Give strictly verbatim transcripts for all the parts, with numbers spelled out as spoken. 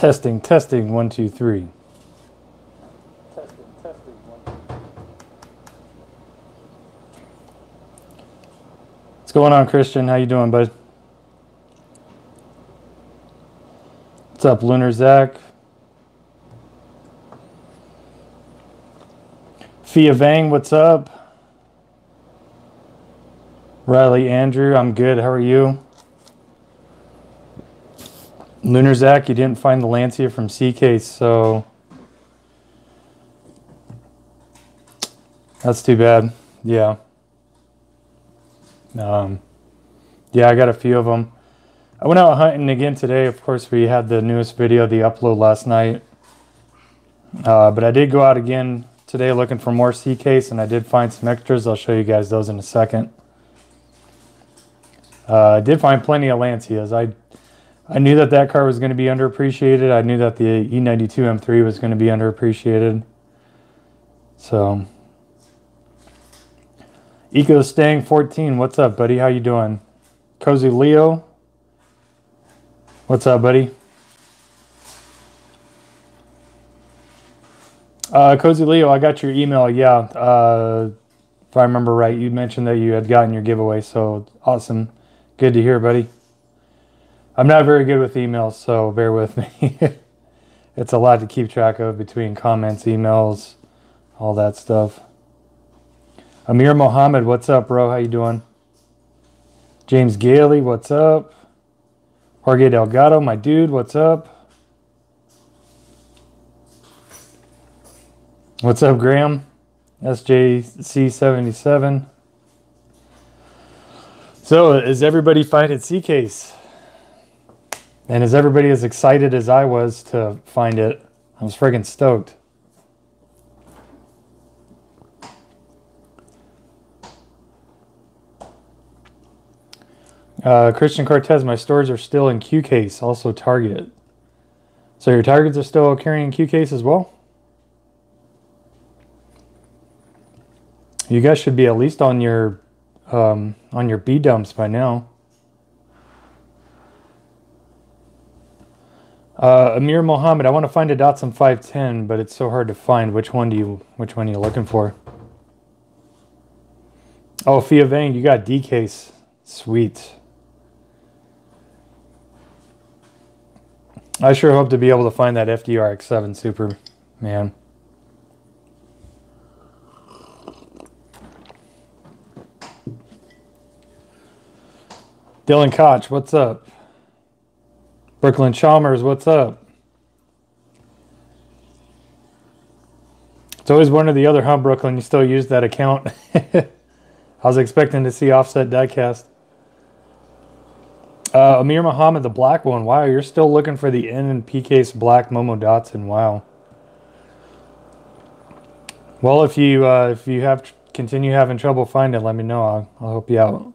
Testing, testing, one, two, three. Testing, testing, one, two, three. What's going on, Christian? How you doing, bud? What's up, Lunar Zach? Fia Vang, what's up? Riley Andrew, I'm good. How are you? Lunar Zach, you didn't find the Lancia from C case, so that's too bad. Yeah. Um, yeah, I got a few of them. I went out hunting again today. Of course, we had the newest video, the upload last night. Uh, but I did go out again today looking for more C case, and I did find some extras. I'll show you guys those in a second. Uh, I did find plenty of Lancias. I I knew that that car was going to be underappreciated. I knew that the E ninety-two M three was going to be underappreciated. So, Eco Stang fourteen, what's up, buddy? How you doing? Cozy Leo, what's up, buddy? Uh, Cozy Leo, I got your email. Yeah, uh, if I remember right, you mentioned that you had gotten your giveaway. So awesome, good to hear, buddy. I'm not very good with emails, so bear with me. It's a lot to keep track of between comments, emails, all that stuff. Amir Mohammed, what's up, bro? How you doing? James Gailey, what's up? Jorge Delgado, my dude, what's up? What's up, Graham? S J C seventy-seven. So, is everybody finding C case? And is everybody as excited as I was to find it? I was friggin' stoked. Uh, Christian Cortez, my stores are still in Q case, also Target. So your Targets are still carrying Q case as well? You guys should be at least on your um, on your B dumps by now. Uh, Amir Mohammed, I want to find a Datsun five ten, but it's so hard to find. Which one do you? Which one are you looking for? Oh, Fia Vang, you got D case, sweet. I sure hope to be able to find that F D R X seven Super, man. Dylan Koch, what's up? Brooklyn Chalmers, what's up? It's always one or the other, huh, Brooklyn? You still use that account? I was expecting to see Offset Diecast. Uh, Amir Mohammed, the black one. Wow, you're still looking for the N and P case black Momo Datsun. Wow. Well, if you uh, if you have continue having trouble finding, let me know. I'll, I'll help you out.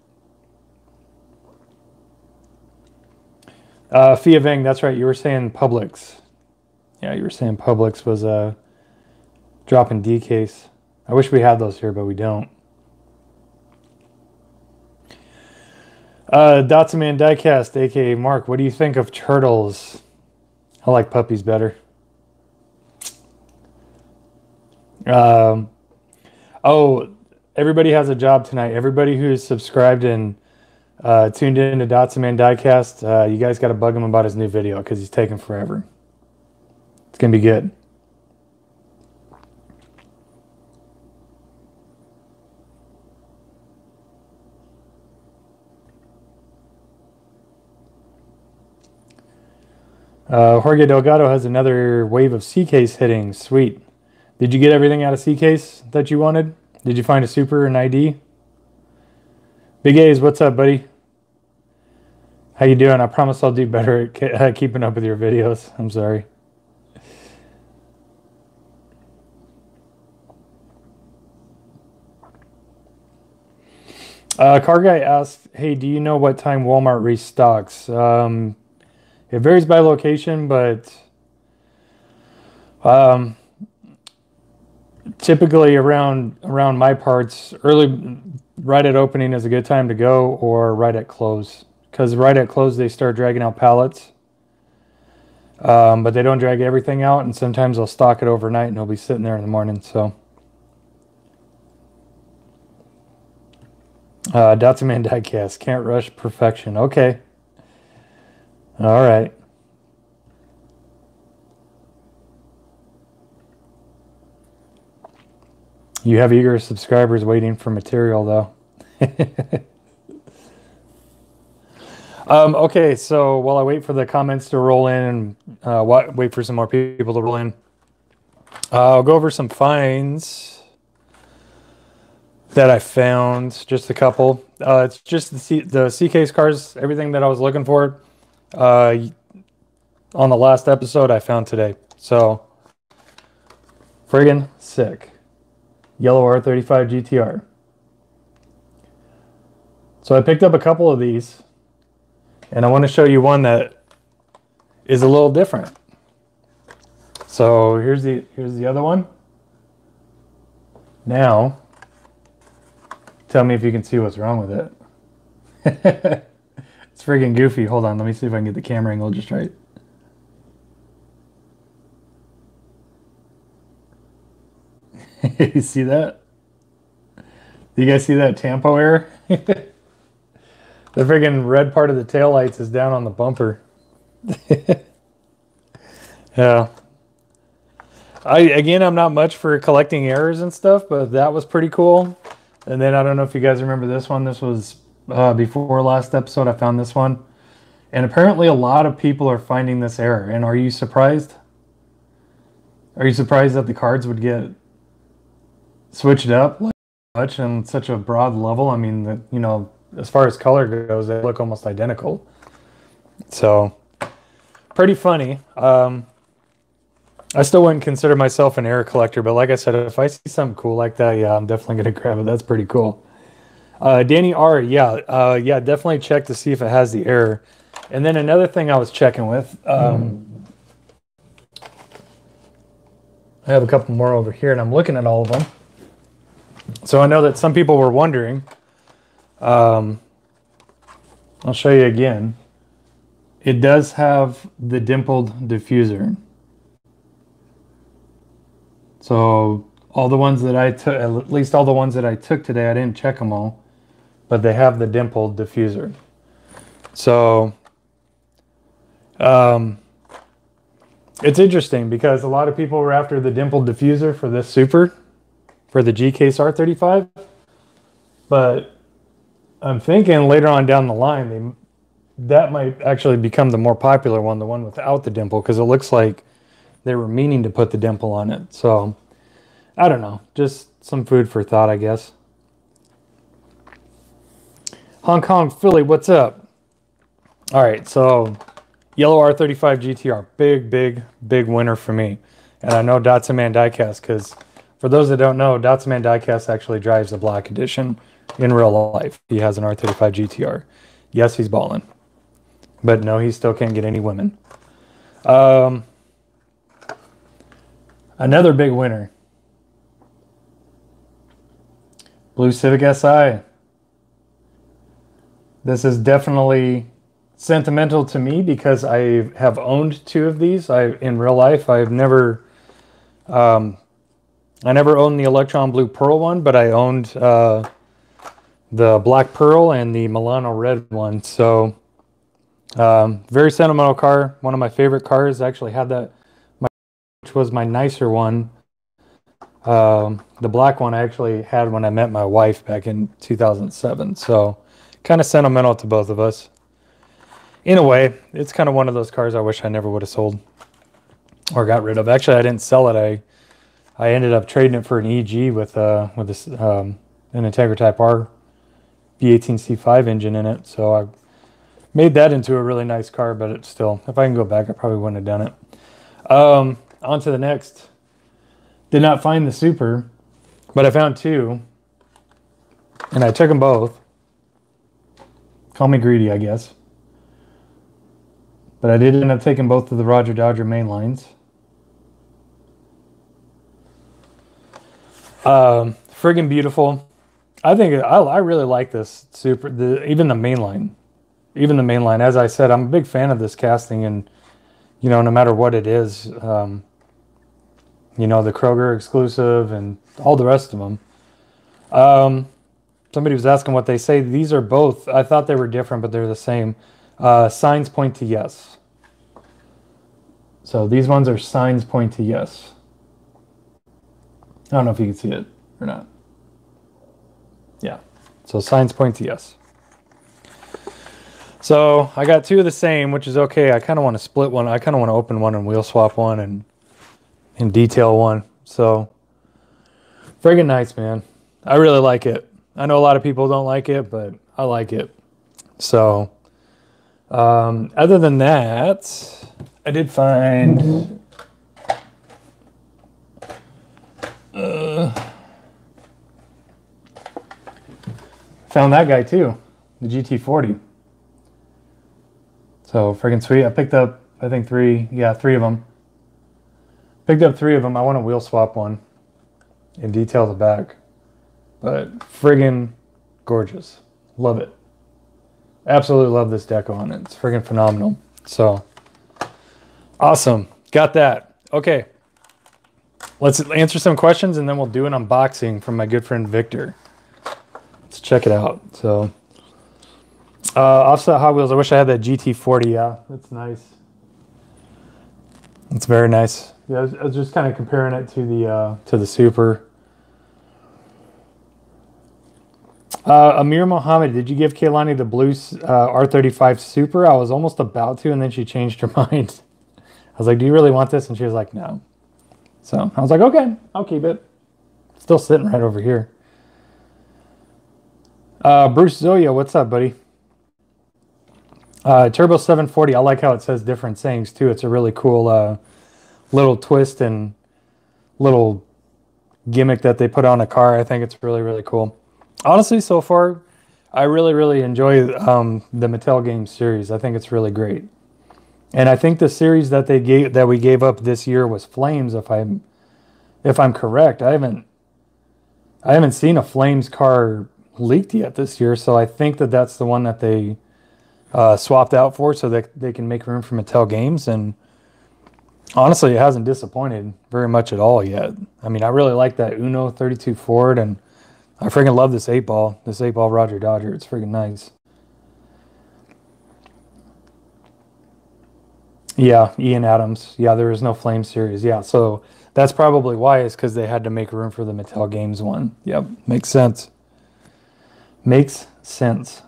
Uh, Fia Vang, that's right. You were saying Publix. Yeah, you were saying Publix was uh, dropping D case. I wish we had those here, but we don't. Uh, Datsun Man Diecast, a k a. Mark, what do you think of turtles? I like puppies better. Um, oh, everybody has a job tonight. Everybody who is subscribed and Uh, tuned in to Datsun Man Diecast. Uh, you guys got to bug him about his new video because he's taking forever. It's going to be good. Uh, Jorge Delgado has another wave of C case hitting. Sweet. Did you get everything out of C case that you wanted? Did you find a super, an I D? Big A's, what's up, buddy? How you doing? I promise I'll do better at keeping up with your videos. I'm sorry. Uh, Car Guy asked, hey, do you know what time Walmart restocks? Um, it varies by location, but um, typically around, around my parts, early... right at opening is a good time to go, or right at close, because right at close they start dragging out pallets. um, but they don't drag everything out, and sometimes they'll stock it overnight and it'll be sitting there in the morning. So uh, Datsun Man Diecast, can't rush perfection. Okay, all right. You have eager subscribers waiting for material, though. um, okay, so while I wait for the comments to roll in and uh, wait for some more people to roll in, uh, I'll go over some finds that I found, just a couple. Uh, it's just the C, the C case cars, everything that I was looking for uh, on the last episode I found today. So, friggin' sick. Yellow R thirty-five G T R. So I picked up a couple of these, and I want to show you one that is a little different. So here's the here's the other one. Now, tell me if you can see what's wrong with it. It's friggin' goofy. Hold on, let me see if I can get the camera angle just right. You see that? You guys see that tampo error? The friggin' red part of the taillights is down on the bumper. Yeah. I again, I'm not much for collecting errors and stuff, but that was pretty cool. And then I don't know if you guys remember this one. This was uh, before last episode. I found this one. And apparently a lot of people are finding this error. And are you surprised? Are you surprised that the cards would get switched up like much and such a broad level? I mean, the, you know, as far as color goes, they look almost identical. So, pretty funny. Um, I still wouldn't consider myself an error collector, but like I said, if I see something cool like that, yeah, I'm definitely going to grab it. That's pretty cool. Uh, Danny R, yeah, uh, yeah, definitely check to see if it has the error. And then another thing I was checking with, um, I have a couple more over here, and I'm looking at all of them. So I know that some people were wondering. Um, I'll show you again. It does have the dimpled diffuser. So all the ones that I took, at least all the ones that I took today, I didn't check them all, but they have the dimpled diffuser. So um, it's interesting because a lot of people were after the dimpled diffuser for this super. For the G-case R thirty-five, but I'm thinking later on down the line, they, that might actually become the more popular one, the one without the dimple, because it looks like they were meaning to put the dimple on it. So, I don't know, just some food for thought, I guess. Hong Kong, Philly, what's up? All right, so yellow R thirty-five G T R, big, big, big winner for me. And I know Datsun Man Diecast, because for those that don't know, Datsun Man Diecast actually drives the Black Edition in real life. He has an R thirty-five G T R. Yes, he's balling. But no, he still can't get any women. Um, another big winner. Blue Civic S I. This is definitely sentimental to me because I have owned two of these. I in real life, I've never... Um, I never owned the Electron Blue Pearl one, but I owned uh, the Black Pearl and the Milano Red one. So, um, very sentimental car. One of my favorite cars. I actually had that, my, which was my nicer one. Um, the black one I actually had when I met my wife back in two thousand seven. So, kind of sentimental to both of us. In a way, it's kind of one of those cars I wish I never would have sold or got rid of. Actually, I didn't sell it. I... I ended up trading it for an E G with uh with this um, an Integra Type R V eighteen C five engine in it. So I made that into a really nice car, but it's still, if I can go back, I probably wouldn't have done it. Um, on to the next. Did not find the Super, but I found two, and I took them both. Call me greedy, I guess, but I did end up taking both of the Roger Dodger mainlines. Um, friggin' beautiful. I think I, I really like this super, the, even the mainline, even the mainline. As I said, I'm a big fan of this casting and you know, no matter what it is, um, you know, the Kroger exclusive and all the rest of them. Um, somebody was asking what they say. These are both. I thought they were different, but they're the same. Uh, signs point to yes. So these ones are signs point to yes. I don't know if you can see it or not. Yeah. So signs point to yes. So I got two of the same, which is okay. I kind of want to split one. I kind of want to open one and wheel swap one and and detail one. So friggin' nice, man. I really like it. I know a lot of people don't like it, but I like it. So um, other than that, I did find uh, found that guy too, the G T forty. So freaking sweet. I picked up, I think three, yeah, three of them. Picked up three of them. I want to wheel swap one and detail the back. But friggin' gorgeous. Love it. Absolutely love this deco on it. It's friggin' phenomenal. So awesome. Got that. Okay. Let's answer some questions and then we'll do an unboxing from my good friend Victor. Let's check it out. So Uh, Offset Hot Wheels, I wish I had that G T forty, yeah. That's nice. It's very nice. Yeah, I was, I was just kind of comparing it to the uh, to the Super. Uh, Amir Mohammed, did you give Kehlani the blue uh, R thirty-five Super? I was almost about to, and then she changed her mind. I was like, do you really want this? And she was like, no. So I was like, okay, I'll keep it. It's still sitting right over here. Uh, Bruce Zoya, what's up, buddy? Uh, Turbo seven forty, I like how it says different things too. It's a really cool uh, little twist and little gimmick that they put on a car. I think it's really, really cool. Honestly, so far, I really, really enjoy um, the Mattel game series. I think it's really great. And I think the series that they gave, that we gave up this year was Flames, if I'm, if I'm correct. I haven't, I haven't seen a Flames car leaked yet this year, so I think that that's the one that they... Uh, swapped out for so that they can make room for Mattel games. And honestly, it hasn't disappointed very much at all yet. I mean, I really like that Uno thirty-two Ford, and I freaking love this eight ball, this eight ball Roger Dodger. It's freaking nice. Yeah, Ian Adams. Yeah, there is no Flame series. Yeah, so that's probably why, is because they had to make room for the Mattel games one. Yep, makes sense. Makes sense.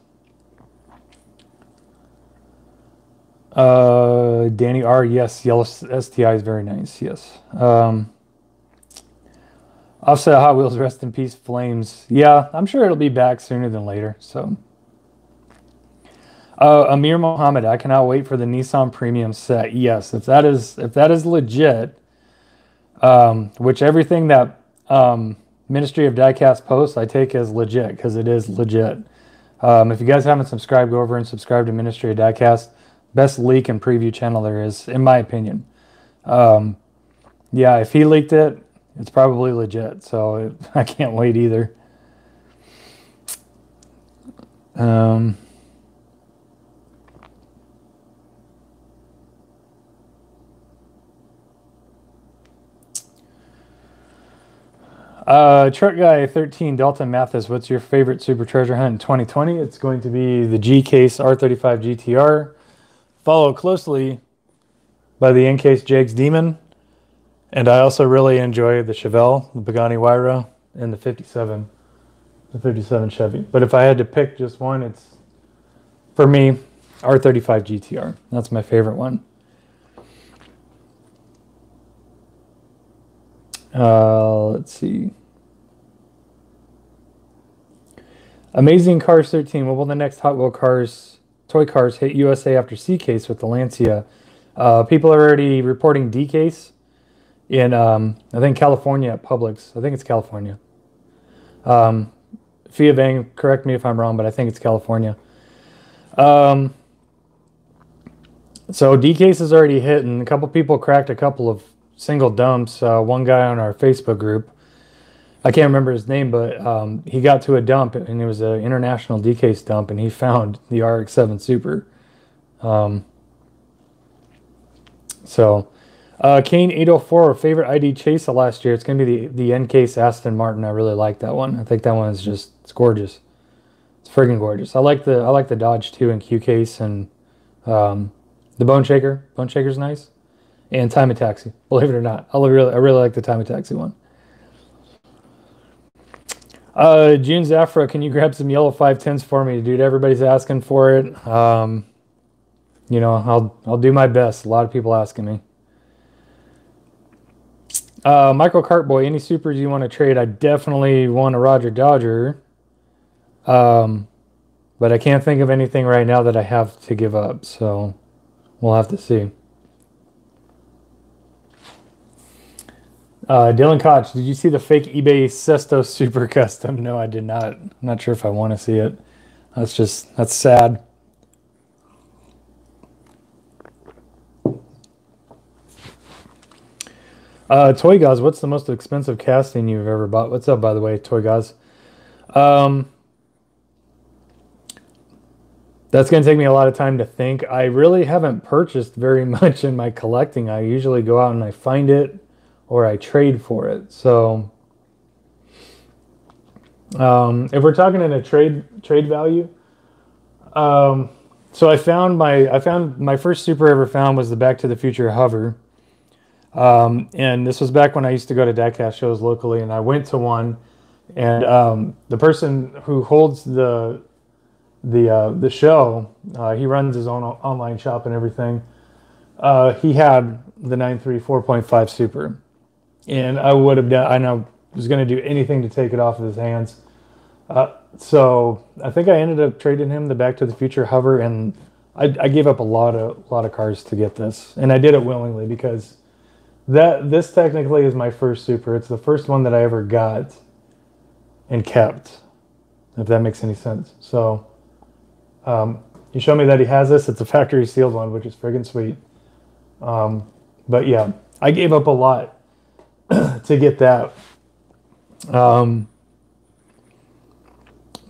Uh, Danny R, yes, yellow S T I is very nice, yes. Um, Offset Hot Wheels, rest in peace, Flames. Yeah, I'm sure it'll be back sooner than later, so. Uh, Amir Mohammed, I cannot wait for the Nissan Premium set. Yes, if that is, if that is legit, um, which everything that um, Ministry of Diecast posts I take as legit, because it is legit. Um, if you guys haven't subscribed, go over and subscribe to Ministry of Diecast. Best leak and preview channel there is, in my opinion. Um, yeah, if he leaked it, it's probably legit. So it, I can't wait either. Um, uh, Truck Guy thirteen, Dalton Mathis, what's your favorite Super Treasure Hunt in twenty twenty? It's going to be the G-Case R thirty-five G T R. Followed closely by the A-Case Jack's Demon. And I also really enjoy the Chevelle, the Pagani Huayra, and the fifty-seven, the fifty-seven Chevy. But if I had to pick just one, it's, for me, R thirty-five G T R. That's my favorite one. Uh, let's see. Amazing Cars thirteen. What will the next Hot Wheel Cars... toy cars hit U S A after C-Case with the Lancia? Uh, people are already reporting D-Case in, um, I think, California at Publix. I think it's California. Um, Fia Vang, correct me if I'm wrong, but I think it's California. Um, so D-Case is already hit, and a couple people cracked a couple of single dumps. Uh, one guy on our Facebook group, I can't remember his name, but um, he got to a dump, and it was an international D-Case dump, and he found the R X seven Super. Um, So, uh, Kane eight oh four, favorite I D chase of last year. It's going to be the, the end case Aston Martin. I really like that one. I think that one is just, it's gorgeous. It's friggin' gorgeous. I like the, I like the Dodge too in Q-case, and um, the Bone Shaker. Bone Shaker's nice. And Time of Taxi, believe it or not. I really, I really like the Time of Taxi one. Uh, June Zafra, can you grab some yellow five tens for me, dude? Everybody's asking for it. Um, you know, I'll, I'll do my best. A lot of people asking me. Uh, Michael Cartboy, any supers you want to trade? I definitely want a Roger Dodger. Um, but I can't think of anything right now that I have to give up. So we'll have to see. Uh, Dylan Koch, did you see the fake eBay Sesto Super Custom? No, I did not. I'm not sure if I want to see it. That's just, that's sad. Uh, Toy Gauze, what's the most expensive casting you've ever bought? What's up, by the way, Toy Gauze? Um, that's going to take me a lot of time to think. I really haven't purchased very much in my collecting. I usually go out and I find it, or I trade for it. So um, if we're talking in a trade trade value, um, so I found my I found my first super I ever found was the Back to the Future Hover, um, and this was back when I used to go to diecast shows locally, and I went to one, and um, the person who holds the the uh, the show, uh, he runs his own online shop and everything. Uh, he had the nine three four point five Super. And I would have done, I know I was going to do anything to take it off of his hands. Uh, so I think I ended up trading him the Back to the Future Hover, and I, I gave up a lot of a lot of cars to get this, and I did it willingly because that this technically is my first Super. It's the first one that I ever got and kept, if that makes any sense. So um, you show me that he has this. It's a factory sealed one, which is friggin' sweet. Um, But yeah, I gave up a lot to get that. Um,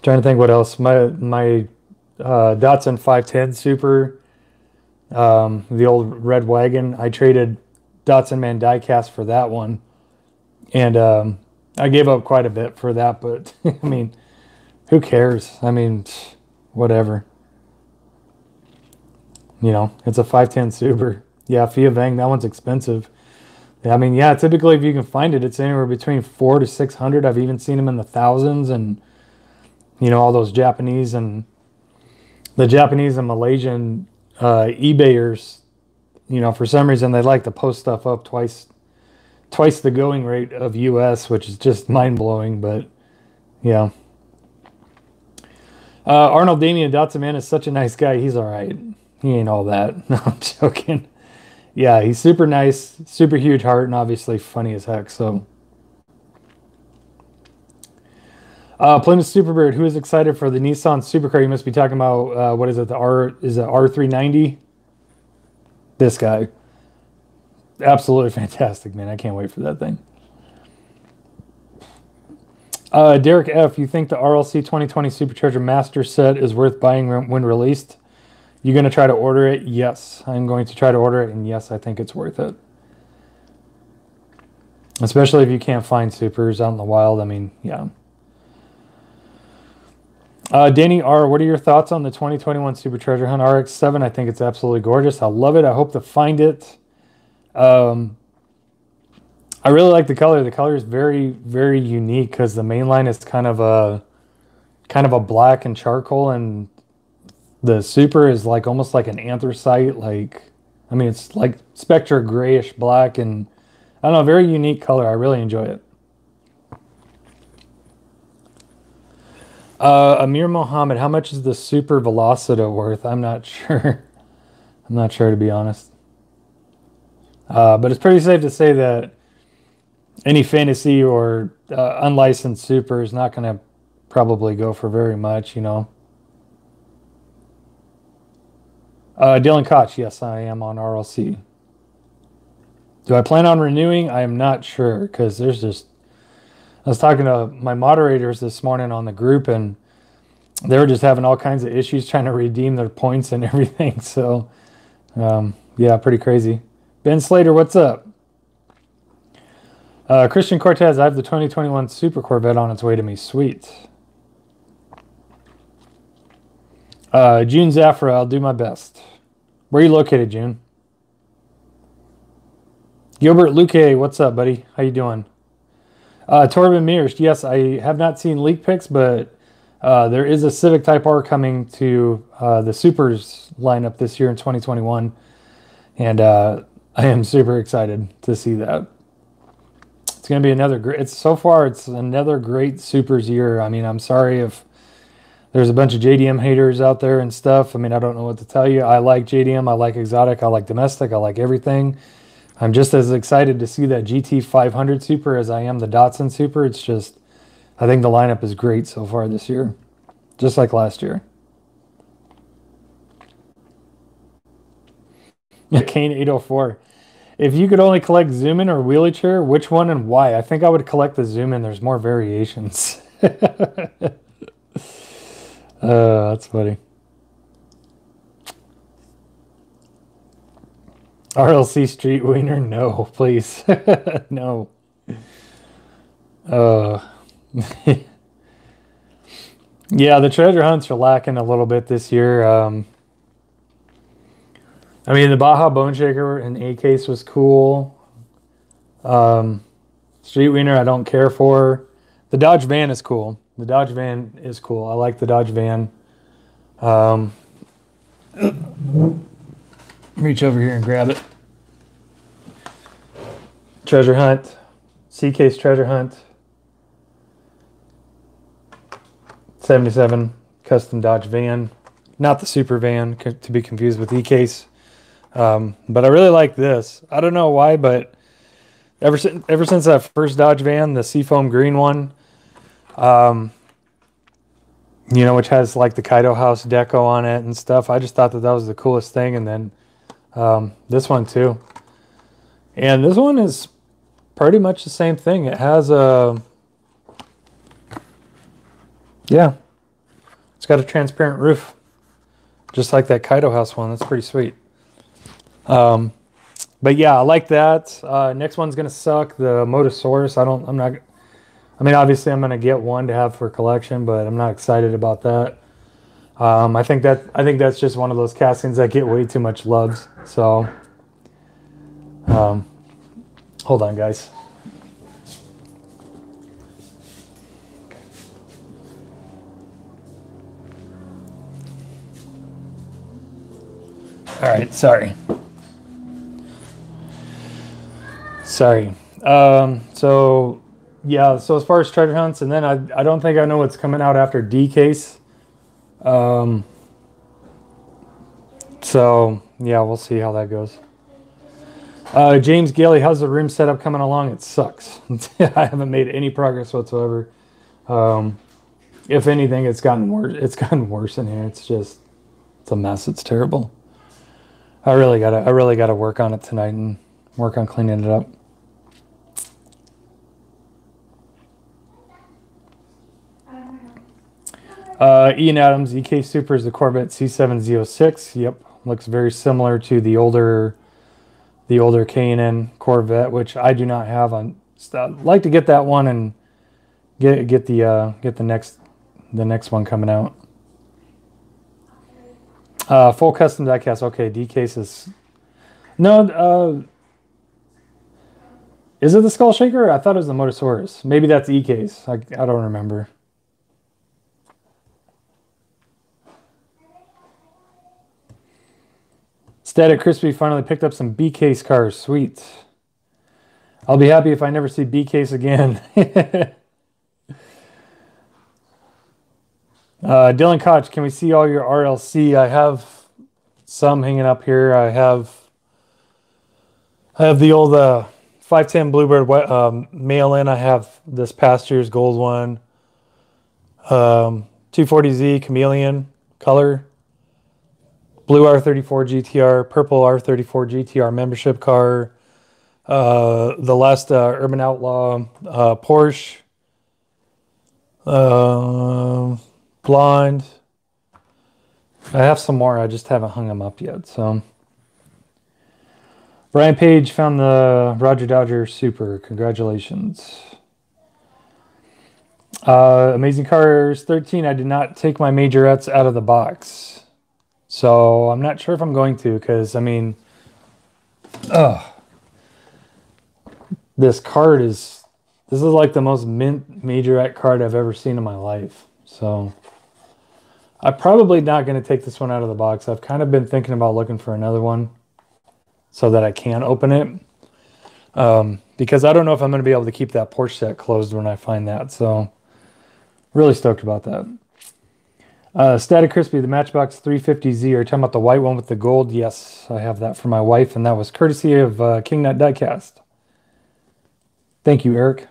trying to think what else. My my uh, Datsun five ten Super, um, the old red wagon. I traded Datsun Man Diecast for that one, and um, I gave up quite a bit for that. But I mean, who cares? I mean, whatever. You know, it's a five ten Super. Yeah, Fia Vang, that one's expensive. I mean, yeah, typically if you can find it, it's anywhere between four to six hundred. I've even seen them in the thousands, and you know all those Japanese and the Japanese and Malaysian uh, eBayers. You know, for some reason they like to post stuff up twice, twice the going rate of U S, which is just mind blowing. But yeah, uh, Arnold Damian Datsun Man is such a nice guy. He's all right. He ain't all that. No, I'm joking. Yeah, he's super nice, super huge heart, and obviously funny as heck. So, uh, Plymouth Superbird, who is excited for the Nissan Supercar? You must be talking about uh, what is it? The R is it R three ninety? This guy, absolutely fantastic, man! I can't wait for that thing. Uh, Derek F, you think the R L C twenty twenty Supercharger Master Set is worth buying when released? You're going to try to order it? Yes, I'm going to try to order it, and yes, I think it's worth it. Especially if you can't find supers out in the wild. I mean, yeah. Uh, Danny R, what are your thoughts on the twenty twenty-one Super Treasure Hunt R X seven? I think it's absolutely gorgeous. I love it. I hope to find it. Um, I really like the color. The color is very, very unique because the main line is kind of a, kind of a black and charcoal, and the Super is like almost like an anthracite, like, I mean, it's like spectra grayish black, and I don't know, very unique color. I really enjoy it. Uh, Amir Mohammed, how much is the Super Velocita worth? I'm not sure. I'm not sure, to be honest. Uh, but it's pretty safe to say that any fantasy or uh, unlicensed Super is not going to probably go for very much, you know. Uh, Dylan Koch, yes, I am on R L C. Do I plan on renewing? I am not sure, because there's just... I was talking to my moderators this morning on the group, and they were just having all kinds of issues trying to redeem their points and everything. So, um, yeah, pretty crazy. Ben Slater, what's up? Uh, Christian Cortez, I have the twenty twenty-one Super Corvette on its way to me. Sweet. Uh, June Zafra, I'll do my best. Where are you located, June? Gilbert Luque, what's up, buddy? How you doing? Uh, Torben Mears, yes, I have not seen leak pics, but uh, there is a Civic Type R coming to uh, the Supers lineup this year in twenty twenty-one, and uh, I am super excited to see that. It's going to be another great, it's so far it's another great Supers year. I mean, I'm sorry if there's a bunch of J D M haters out there and stuff. I mean, I don't know what to tell you. I like J D M. I like exotic. I like domestic. I like everything. I'm just as excited to see that G T five hundred Super as I am the Datsun Super. It's just, I think the lineup is great so far this year, just like last year. Kane eight oh four. If you could only collect Zoom In or Wheelchair, which one and why? I think I would collect the Zoom In. There's more variations. uh, that's funny. R L C Street Wiener? No, please. No. Uh, yeah, the treasure hunts are lacking a little bit this year. Um, I mean, the Baja Bone Shaker in A-Case was cool. Um, Street Wiener, I don't care for. The Dodge Van is cool. The Dodge Van is cool. I like the Dodge Van. Um, reach over here and grab it. Treasure Hunt. C-Case Treasure Hunt. seventy-seven Custom Dodge Van. Not the Super Van, to be confused with E-Case. Um, but I really like this. I don't know why, but ever since ever since that first Dodge Van, the Seafoam Green one, um, you know, which has like the Kaido House deco on it and stuff, I just thought that that was the coolest thing. And then um, this one too. And this one is pretty much the same thing. It has a, yeah, it's got a transparent roof, just like that Kaido House one. That's pretty sweet. Um, but yeah, I like that. Uh, next one's going to suck. The Motosaurus. I don't, I'm not, I mean, obviously I'm going to get one to have for collection, but I'm not excited about that. Um, I think that, I think that's just one of those castings that get way too much loves. So, um, hold on, guys. All right. Sorry. Sorry. Um, so, yeah, so as far as treasure hunts, and then I, I don't think I know what's coming out after D Case. Um, so, yeah, we'll see how that goes. Uh, James Gailey, how's the room setup coming along? It sucks. I haven't made any progress whatsoever. Um, if anything, it's gotten worse. It's gotten worse in here. It's just, it's a mess. It's terrible. I really gotta, I really gotta work on it tonight and work on cleaning it up. Uh, Ian Adams, E K Super is the Corvette C seven Z oh six. Yep, looks very similar to the older, the older K and N Corvette, which I do not have. On, I'd like to get that one and get get the uh, get the next the next one coming out. Uh, full custom diecast. Okay, D Case is no. Uh, is it the Skull Shaker? I thought it was the Motosaurus. Maybe that's E Case. I I don't remember. Static Crispy finally picked up some B Case cars. Sweet. I'll be happy if I never see B Case again. Uh, Dylan Koch, can we see all your R L C? I have some hanging up here. I have I have the old uh, five ten Bluebird um, mail-in. I have this past year's gold one. Um, two forty Z Chameleon color. Blue R thirty-four G T R. Purple R thirty-four G T R membership car. Uh, the last uh, Urban Outlaw uh, Porsche. Um... Uh, Blonde. I have some more. I just haven't hung them up yet. So, Brian Page found the Roger Dodger Super. Congratulations. Uh, Amazing Cars thirteen. I did not take my majorettes out of the box. So I'm not sure if I'm going to, because, I mean, ugh, this card is, this is like the most mint majorette card I've ever seen in my life. So I'm probably not going to take this one out of the box. I've kind of been thinking about looking for another one so that I can open it. Um, because I don't know if I'm going to be able to keep that Porsche set closed when I find that. So really stoked about that. Uh, Static Crispy, the Matchbox three fifty Z. Are you talking about the white one with the gold? Yes, I have that for my wife, and that was courtesy of uh, King Nut Diecast. Thank you, Eric.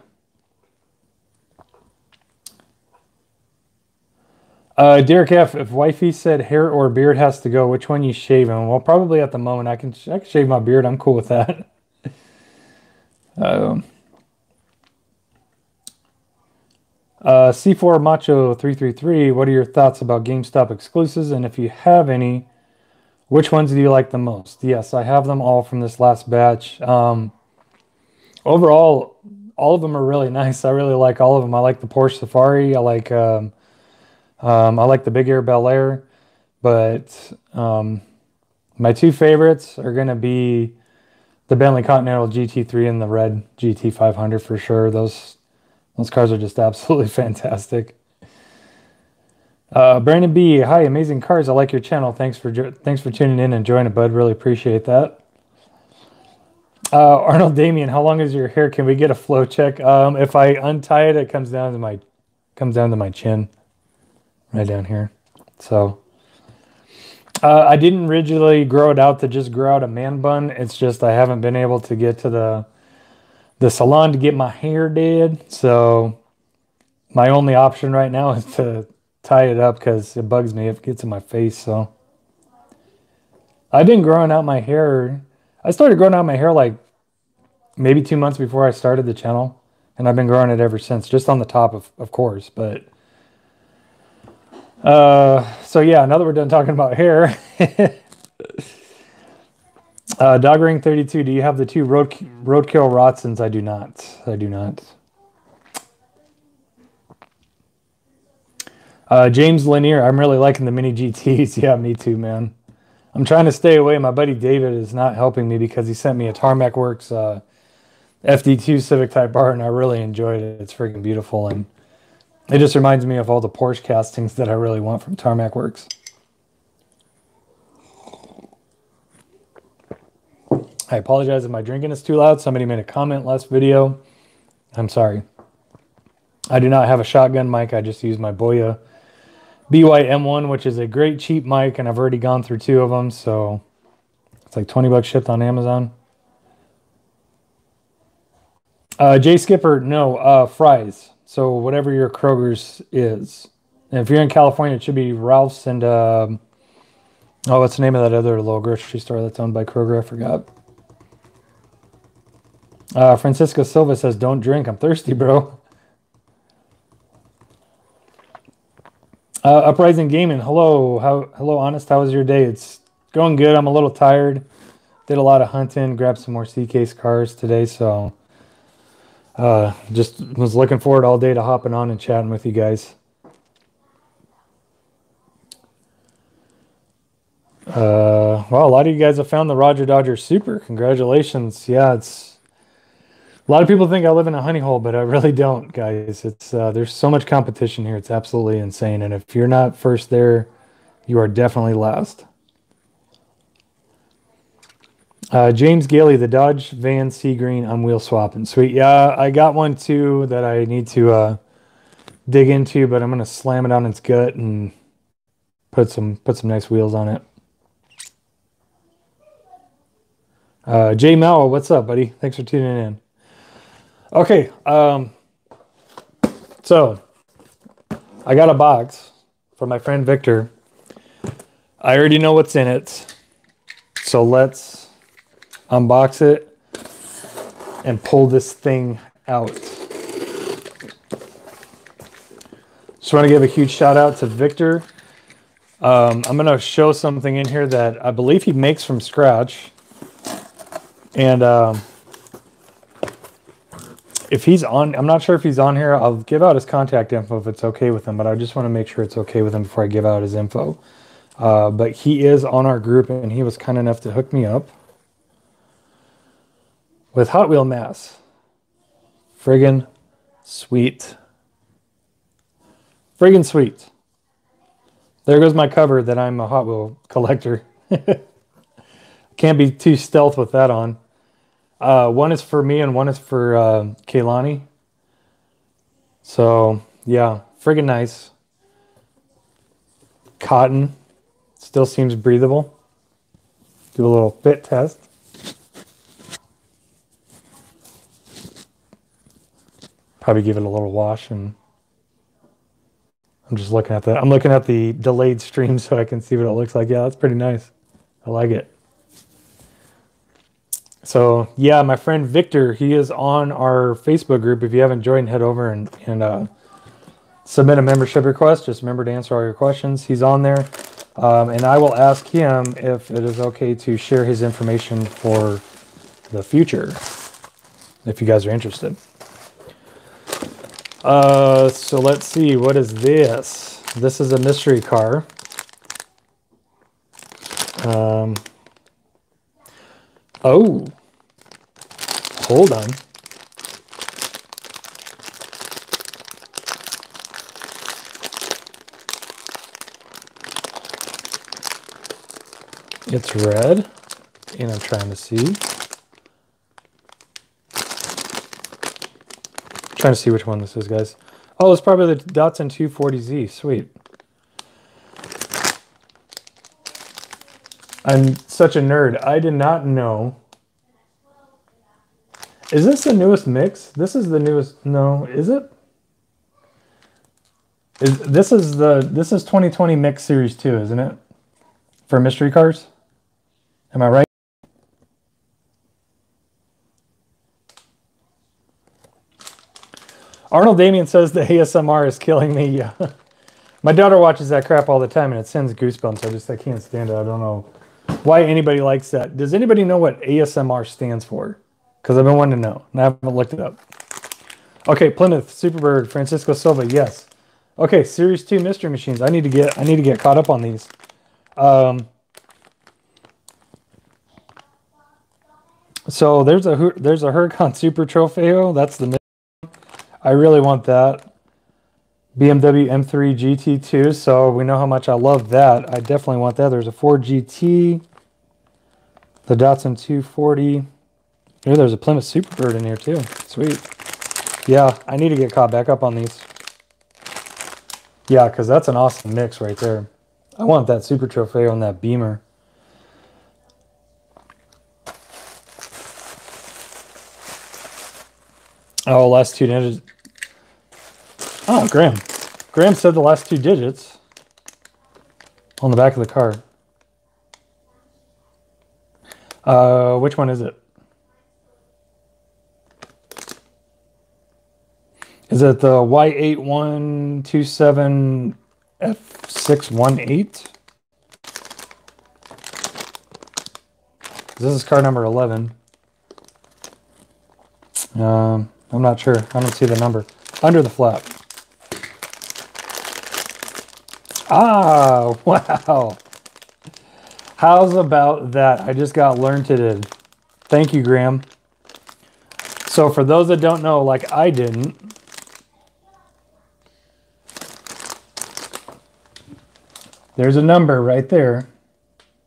Uh, Derek F, if wifey said hair or beard has to go, which one you shaving? Well, probably at the moment. I can, I can shave my beard. I'm cool with that. um, uh, C four Macho three three three, what are your thoughts about GameStop exclusives? And if you have any, which ones do you like the most? Yes, I have them all from this last batch. Um, overall, all of them are really nice. I really like all of them. I like the Porsche Safari. I like... Um, Um, I like the Big Air Bel Air, but um, my two favorites are going to be the Bentley Continental G T three and the red G T five hundred for sure. Those those cars are just absolutely fantastic. Uh, Brandon B, hi, Amazing Cars. I like your channel. Thanks for thanks for tuning in and joining, bud. Really appreciate that. Uh, Arnold Damien, how long is your hair? Can we get a flow check? Um, if I untie it, it comes down to my comes down to my chin. Right down here. So uh, I didn't originally grow it out to just grow out a man bun. It's just I haven't been able to get to the the salon to get my hair did. So my only option right now is to tie it up because it bugs me if it gets in my face. So I've been growing out my hair. I started growing out my hair like maybe two months before I started the channel, and I've been growing it ever since, just on the top of, of course, but Uh, so yeah, now that we're done talking about hair, uh, Dog Ring thirty-two, do you have the two road, roadkill Rotsons? I do not. I do not. Uh, James Lanier, I'm really liking the mini G Ts. Yeah, me too, man. I'm trying to stay away. My buddy David is not helping me because he sent me a Tarmac Works, uh, F D two Civic Type R, and I really enjoyed it. It's freaking beautiful. And it just reminds me of all the Porsche castings that I really want from Tarmac Works. I apologize if my drinking is too loud. Somebody made a comment last video. I'm sorry. I do not have a shotgun mic. I just use my Boya B Y M one, which is a great cheap mic, and I've already gone through two of them, so it's like twenty bucks shipped on Amazon. Uh, Jay Skipper, no, uh, fries. So whatever your Kroger's is. And if you're in California, it should be Ralph's and, um, oh, what's the name of that other little grocery store that's owned by Kroger? I forgot. Uh, Francisco Silva says, don't drink. I'm thirsty, bro. Uh, Uprising Gaming, hello. How, hello, Honest. How was your day? It's going good. I'm a little tired. Did a lot of hunting. Grabbed some more C-Case cars today, so... Uh, just was looking forward all day to hopping on and chatting with you guys. Uh, well, a lot of you guys have found the Roger Dodger Super. Congratulations. Yeah, it's... A lot of people think I live in a honey hole, but I really don't, guys. It's uh, there's so much competition here. It's absolutely insane. And if you're not first there, you are definitely last. Uh, James Gailey, the Dodge Van Sea Green, I'm wheel swapping. Sweet. Yeah, I got one too that I need to uh, dig into, but I'm going to slam it on its gut and put some put some nice wheels on it. Uh, Jay Mawa, what's up, buddy? Thanks for tuning in. Okay, um, so I got a box from my friend Victor. I already know what's in it, so let's... unbox it and pull this thing out. Just want to give a huge shout out to Victor. Um, I'm going to show something in here that I believe he makes from scratch. And um, if he's on, I'm not sure if he's on here, I'll give out his contact info if it's okay with him, but I just want to make sure it's okay with him before I give out his info. Uh, but he is on our group, and he was kind enough to hook me up with Hot Wheel Mass. Friggin' sweet. Friggin' sweet. There goes my cover that I'm a Hot Wheel collector. Can't be too stealth with that on. Uh, one is for me and one is for uh, Kehlani. So, yeah, friggin' nice. Cotton. Still seems breathable. Do a little fit test. Probably give it a little wash, and I'm just looking at that. I'm looking at the delayed stream so I can see what it looks like. Yeah, that's pretty nice. I like it. So, yeah, my friend Victor, he is on our Facebook group. If you haven't joined, head over and, and uh, submit a membership request. Just remember to answer all your questions. He's on there. Um, and I will ask him if it is okay to share his information for the future, if you guys are interested. Uh, so let's see. What is this? This is a mystery car. Um... Oh, hold on. It's red, and I'm trying to see. I'm trying to see which one this is, guys. Oh, it's probably the Datsun two forty Z. Sweet. I'm such a nerd. I did not know. Is this the newest mix? This is the newest. No, is it? Is this is the this is twenty twenty mix series two, isn't it? For mystery cars? Am I right? Arnold Damien says the A S M R is killing me. Yeah. My daughter watches that crap all the time, and it sends goosebumps. I just I can't stand it. I don't know why anybody likes that. Does anybody know what A S M R stands for? Because I've been wanting to know, and I haven't looked it up. Okay, Plymouth, Superbird, Francisco Silva, yes. Okay, Series two Mystery Machines. I need to get I need to get caught up on these. Um, so there's a there's a Huracan Super Trofeo. That's the I really want that. B M W M three G T two, so we know how much I love that. I definitely want that. There's a Ford G T, the Datsun two forty. Ooh, there's a Plymouth Superbird in here too. Sweet. Yeah, I need to get caught back up on these. Yeah, because that's an awesome mix right there. I want that Super Trofeo on that Beamer. Oh, last two digits. Oh, Graham. Graham said the last two digits on the back of the card. Uh, which one is it? Is it the Y eight one two seven F six one eight? This is card number eleven. Um, I'm not sure. I don't see the number. Under the flap. Ah, wow. How's about that? I just got learned today. Thank you, Graham. So for those that don't know, like I didn't, there's a number right there.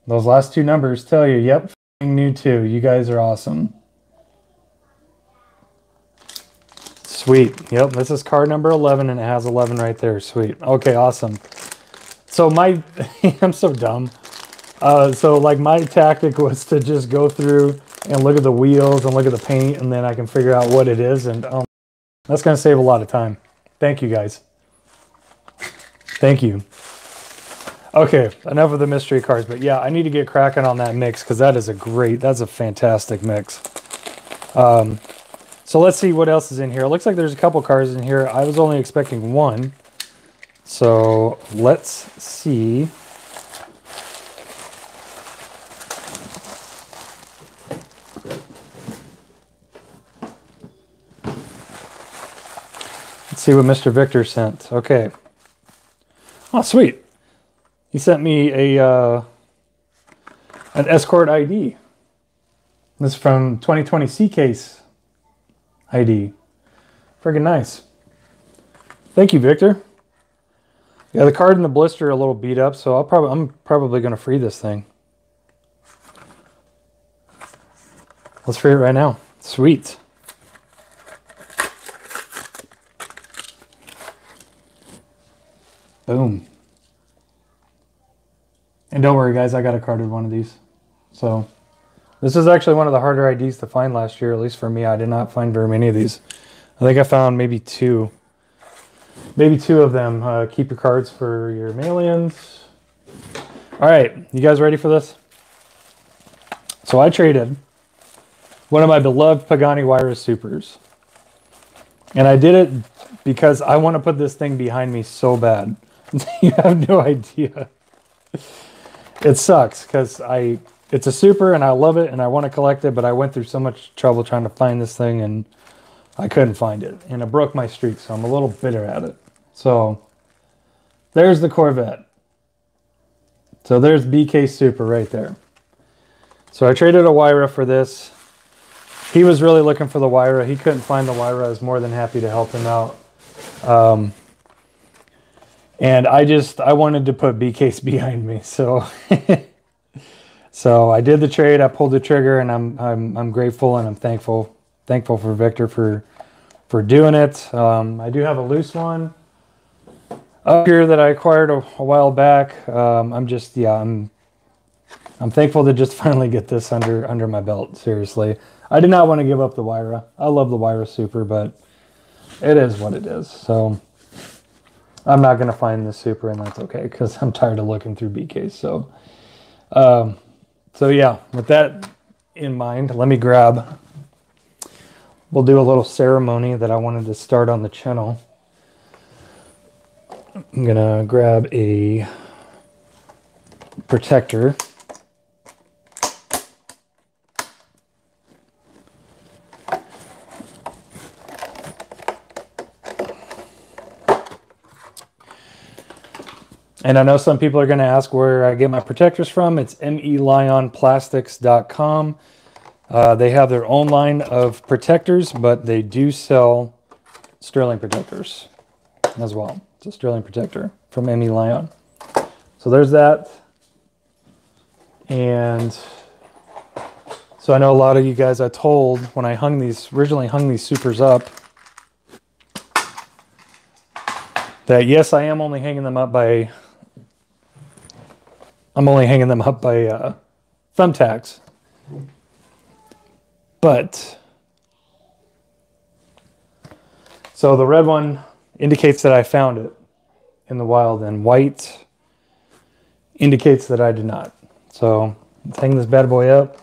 Those last two numbers tell you, yep, new too. You guys are awesome. Sweet. Yep, this is card number eleven, and it has eleven right there. Sweet. Okay, awesome. So my, I'm so dumb. Uh, so like my tactic was to just go through and look at the wheels and look at the paint, and then I can figure out what it is. And um, that's going to save a lot of time. Thank you, guys. Thank you. Okay, enough of the mystery cars. But yeah, I need to get cracking on that mix because that is a great, that's a fantastic mix. Um, so let's see what else is in here. It looks like there's a couple cars in here. I was only expecting one. So let's see. Let's see what Mister Victor sent. Okay. Oh, sweet. He sent me a uh, an Escort I D. This is from twenty twenty C-Case I D. Friggin' nice. Thank you, Victor. Yeah, the card and the blister are a little beat up, so I'll probably I'm probably gonna free this thing. Let's free it right now. Sweet. Boom. And don't worry, guys, I got a carded one of these. So this is actually one of the harder I Ds to find last year, at least for me. I did not find very many of these. I think I found maybe two. Maybe two of them. Uh, keep your cards for your mail-ins. All right, you guys ready for this? So I traded one of my beloved Pagani Huayra Supers. And I did it because I want to put this thing behind me so bad. You have no idea. It sucks because I it's a super and I love it and I want to collect it, but I went through so much trouble trying to find this thing and I couldn't find it. And it broke my streak, so I'm a little bitter at it. So there's the Corvette. So there's B K Super right there. So I traded a Huayra for this. He was really looking for the Huayra. He couldn't find the Huayra. I was more than happy to help him out. Um, and I just, I wanted to put B Ks behind me. So, so I did the trade. I pulled the trigger and I'm, I'm, I'm grateful and I'm thankful. Thankful for Victor for, for doing it. Um, I do have a loose one up here that I acquired a, a while back. Um, I'm just, yeah, I'm, I'm thankful to just finally get this under, under my belt. Seriously. I did not want to give up the Huayra. I love the Huayra Super, but it is what it is. So I'm not going to find the Super, and that's okay because I'm tired of looking through B Ks. So, um, so yeah, with that in mind, let me grab. We'll do a little ceremony that I wanted to start on the channel. I'm going to grab a protector. And I know some people are going to ask where I get my protectors from. It's M E lion plastics dot com. Uh, they have their own line of protectors, but they do sell Sterling protectors as well. It's a Sterling protector from M E Lion. So there's that. And so I know a lot of you guys I told when I hung these, originally hung these supers up, that yes, I am only hanging them up by... I'm only hanging them up by uh, thumbtacks, but so the red one indicates that I found it in the wild, and white indicates that I did not. So let's hang this bad boy up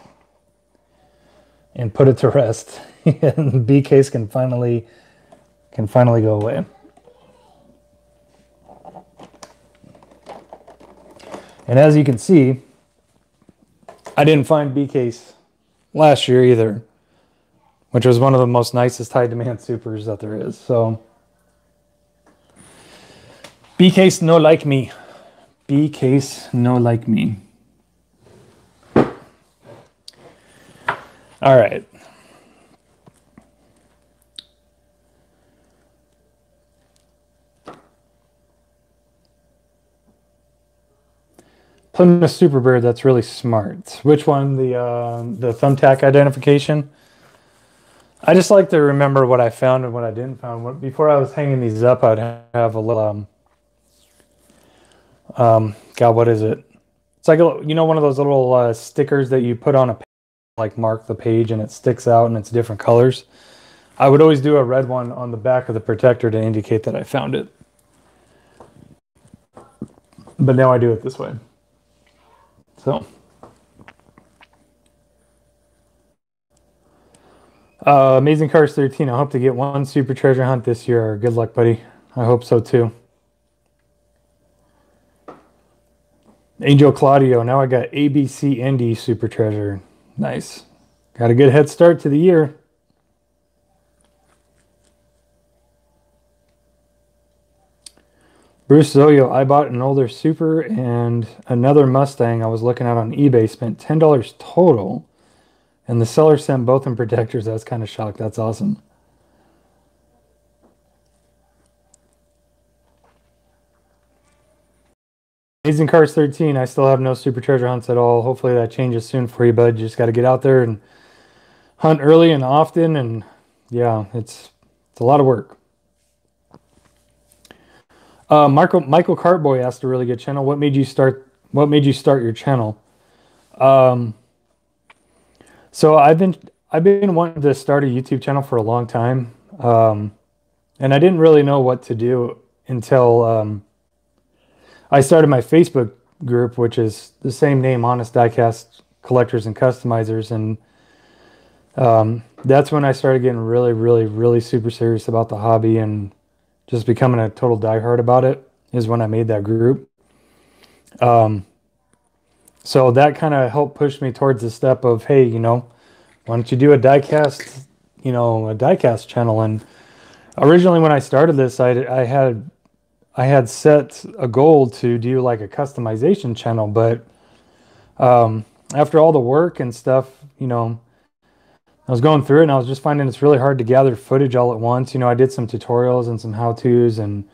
and put it to rest, and the B case can finally can finally go away. And as you can see, I didn't find B-Case last year either, which was one of the most nicest high-demand supers that there is. So B-Case no like me. B-Case no like me. All right. Plymouth Superbird, that's really smart. Which one? The uh, the thumbtack identification? I just like to remember what I found and what I didn't find. Before I was hanging these up, I'd have a little, um, um God, what is it? It's like, a, you know, one of those little uh, stickers that you put on a page, like mark the page and it sticks out and it's different colors. I would always do a red one on the back of the protector to indicate that I found it. But now I do it this way. So, uh, Amazing Cars thirteen. I hope to get one super treasure hunt this year. Good luck, buddy. I hope so too. Angel Claudio. Now I got A B C and D super treasure. Nice. Got a good head start to the year. Bruce Zoya, I bought an older Super and another Mustang I was looking at on eBay. Spent ten dollars total, and the seller sent both in protectors. I was kind of shocked. That's awesome. Amazing Cars thirteen, I still have no supercharger hunts at all. Hopefully that changes soon for you, bud. You just got to get out there and hunt early and often, and yeah, it's it's a lot of work. Uh, Michael Michael Cartboy asked a really good channel. What made you start? What made you start your channel? Um, so I've been I've been wanting to start a YouTube channel for a long time, um, and I didn't really know what to do until. Um, I started my Facebook group, which is the same name, Honest Diecast Collectors and Customizers, and um, that's when I started getting really, really, really super serious about the hobby and just becoming a total diehard about it, is when I made that group. Um, so that kind of helped push me towards the step of, hey, you know, why don't you do a diecast, you know, a diecast channel? And originally when I started this, I, I had... I had set a goal to do like a customization channel, but um, after all the work and stuff, you know, I was going through it and I was just finding it's really hard to gather footage all at once. You know, I did some tutorials and some how-tos, and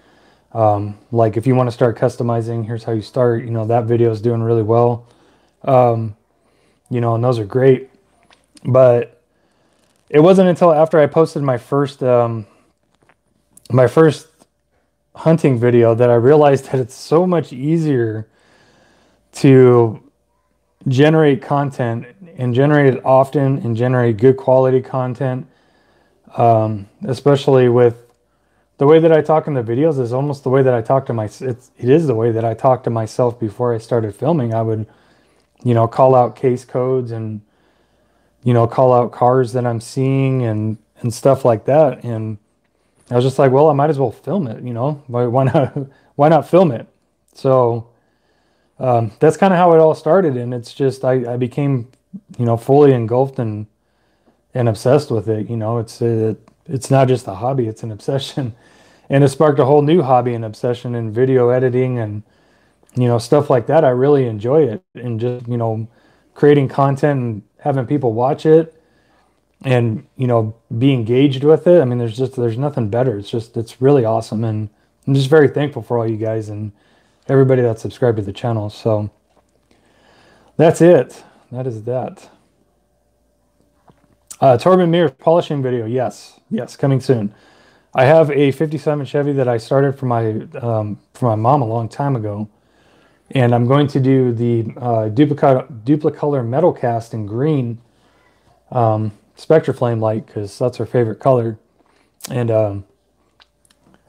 um, like if you want to start customizing, here's how you start. You know, that video is doing really well. Um, you know, and those are great. But it wasn't until after I posted my first, um, my first, hunting video that I realized that it's so much easier to generate content and generate it often and generate good quality content, um, especially with the way that I talk in the videos is almost the way that I talk to my, it's, it is the way that I talked to myself before I started filming. I would, you know, call out case codes and, you know, call out cars that I'm seeing and, and stuff like that. And I was just like, well, I might as well film it, you know, why not, why not film it? So um, that's kind of how it all started. And it's just, I, I became, you know, fully engulfed and, and obsessed with it. You know, it's, a, it's not just a hobby, it's an obsession. And it sparked a whole new hobby and obsession in video editing and, you know, stuff like that. I really enjoy it. And just, you know, creating content and having people watch it. And, you know, be engaged with it. I mean, there's just, there's nothing better. It's just, it's really awesome. And I'm just very thankful for all you guys and everybody that's subscribed to the channel. So that's it. That is that. Uh, Torben Mir polishing video. Yes. Yes. Coming soon. I have a fifty-seven Chevy that I started for my, um, for my mom a long time ago. And I'm going to do the uh, duplicate, duplicolor metal cast in green. Um, Spectra Flame light, because that's her favorite color, and um,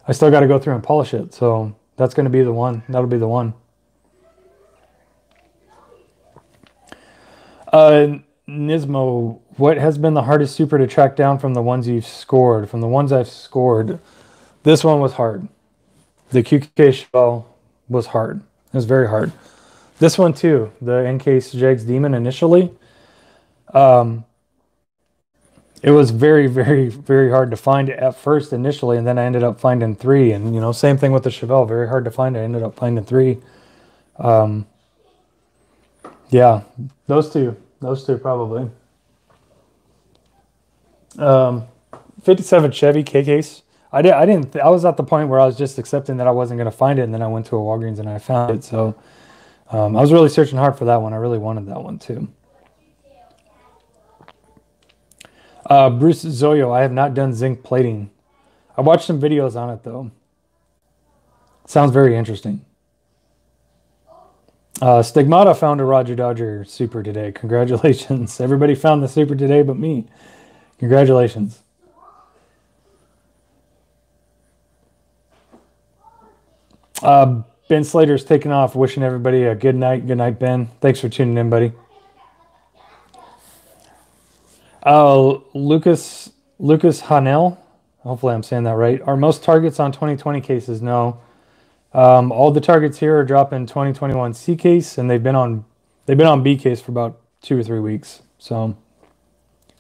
I still got to go through and polish it, so that's going to be the one. That'll be the one. Uh, Nismo, what has been the hardest super to track down from the ones you've scored? From the ones I've scored, this one was hard. The Q-case Chevelle was hard. It was very hard. This one too, the N-case Jack's Demon initially. Um... It was very, very, very hard to find at first initially, and then I ended up finding three. And, you know, same thing with the Chevelle. Very hard to find. I ended up finding three. Um, yeah, those two. Those two probably. Um, fifty-seven Chevy K-Case. I, did, I didn't. I was at the point where I was just accepting that I wasn't going to find it, and then I went to a Walgreens and I found it. So um, I was really searching hard for that one. I really wanted that one too. Uh, Bruce Zoyo, I have not done zinc plating. I watched some videos on it, though. Sounds very interesting. Uh, Stigmata found a Roger Dodger super today. Congratulations. Everybody found the super today but me. Congratulations. Uh, Ben Slater's taking off. Wishing everybody a good night. Good night, Ben. Thanks for tuning in, buddy. Uh, Lucas, Lucas Hanel, hopefully I'm saying that right. Are most targets on twenty twenty cases? No. Um, all the targets here are dropping twenty twenty-one C case, and they've been on, they've been on B case for about two or three weeks. So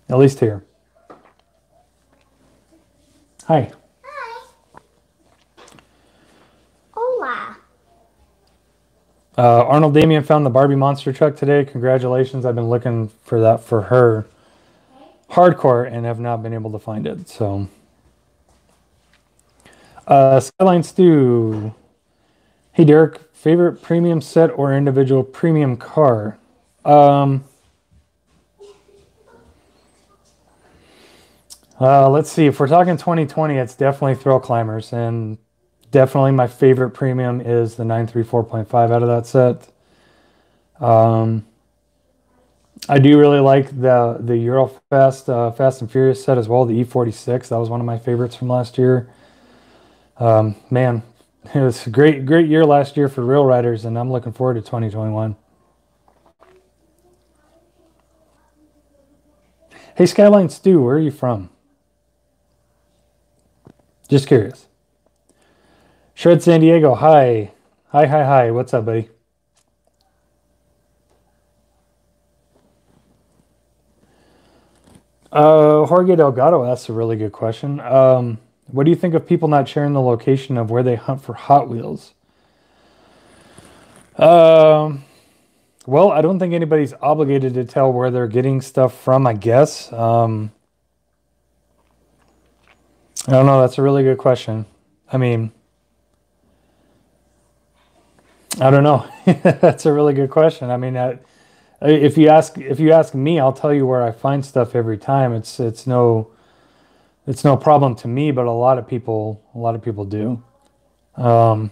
at least here. Hi. Hi. Hola. Uh, Arnold Damian found the Barbie monster truck today. Congratulations. I've been looking for that for her hardcore and have not been able to find it. So, uh, Skyline Stew. Hey, Derek, favorite premium set or individual premium car? Um, uh, let's see. If we're talking twenty twenty, it's definitely Thrill Climbers, and definitely my favorite premium is the nine three four point five out of that set. Um, I do really like the the Eurofast uh, Fast and Furious set as well, the E forty-six. That was one of my favorites from last year. Um, man, it was a great, great year last year for Real Riders, and I'm looking forward to twenty twenty-one. Hey, Skyline Stew, where are you from? Just curious. Shred San Diego, hi. Hi, hi, hi. What's up, buddy? Uh, Jorge Delgado asks a really good question. Um, what do you think of people not sharing the location of where they hunt for Hot Wheels? Um, well, I don't think anybody's obligated to tell where they're getting stuff from, I guess. Um, I don't know. That's a really good question. I mean... I don't know. That's a really good question. I mean, I, if you ask if you ask me, I'll tell you where I find stuff every time. It's it's no it's no problem to me, but a lot of people a lot of people do. Um,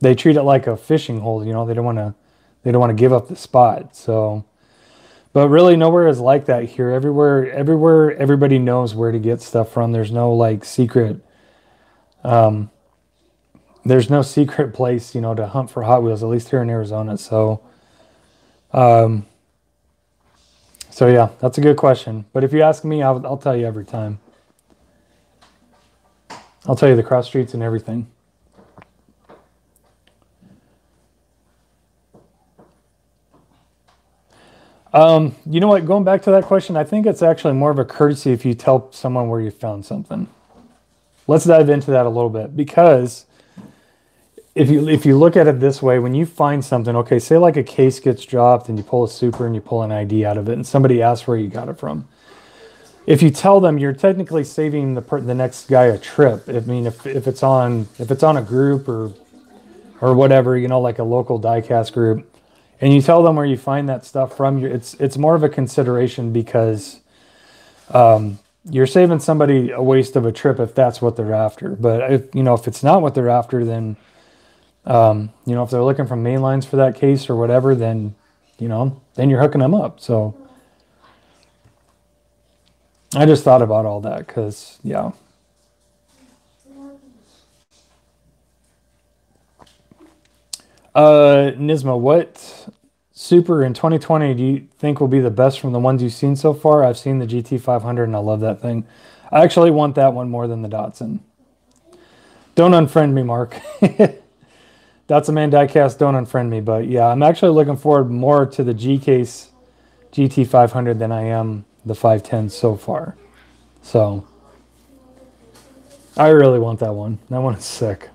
they treat it like a fishing hole, you know. They don't want to they don't want to give up the spot. So, but really, nowhere is like that here. Everywhere, everywhere, everybody knows where to get stuff from. There's no like secret. Um, There's no secret place, you know, to hunt for Hot Wheels, at least here in Arizona. So, um, so yeah, that's a good question. But if you ask me, I'll, I'll tell you every time. I'll tell you the cross streets and everything. Um, you know what? Going back to that question, I think it's actually more of a courtesy if you tell someone where you found something. Let's dive into that a little bit, because... If you, if you look at it this way, when you find something, okay, say like a case gets dropped and you pull a super and you pull an I D out of it and somebody asks where you got it from. If you tell them, you're technically saving the per the next guy a trip. I mean, if, if it's on if it's on a group or or whatever, you know, like a local diecast group, and you tell them where you find that stuff from, you're, it's, it's more of a consideration because um, you're saving somebody a waste of a trip if that's what they're after. But, if you know, if it's not what they're after, then... Um, you know, if they're looking for main lines for that case or whatever, then, you know, then you're hooking them up. So I just thought about all that because, yeah. Uh, Nisma, what super in twenty twenty do you think will be the best from the ones you've seen so far? I've seen the G T five hundred and I love that thing. I actually want that one more than the Datsun. Don't unfriend me, Mark. Datsun Man Diecast, don't unfriend me, but yeah, I'm actually looking forward more to the G-Case G T five hundred than I am the five ten so far. So, I really want that one. That one is sick.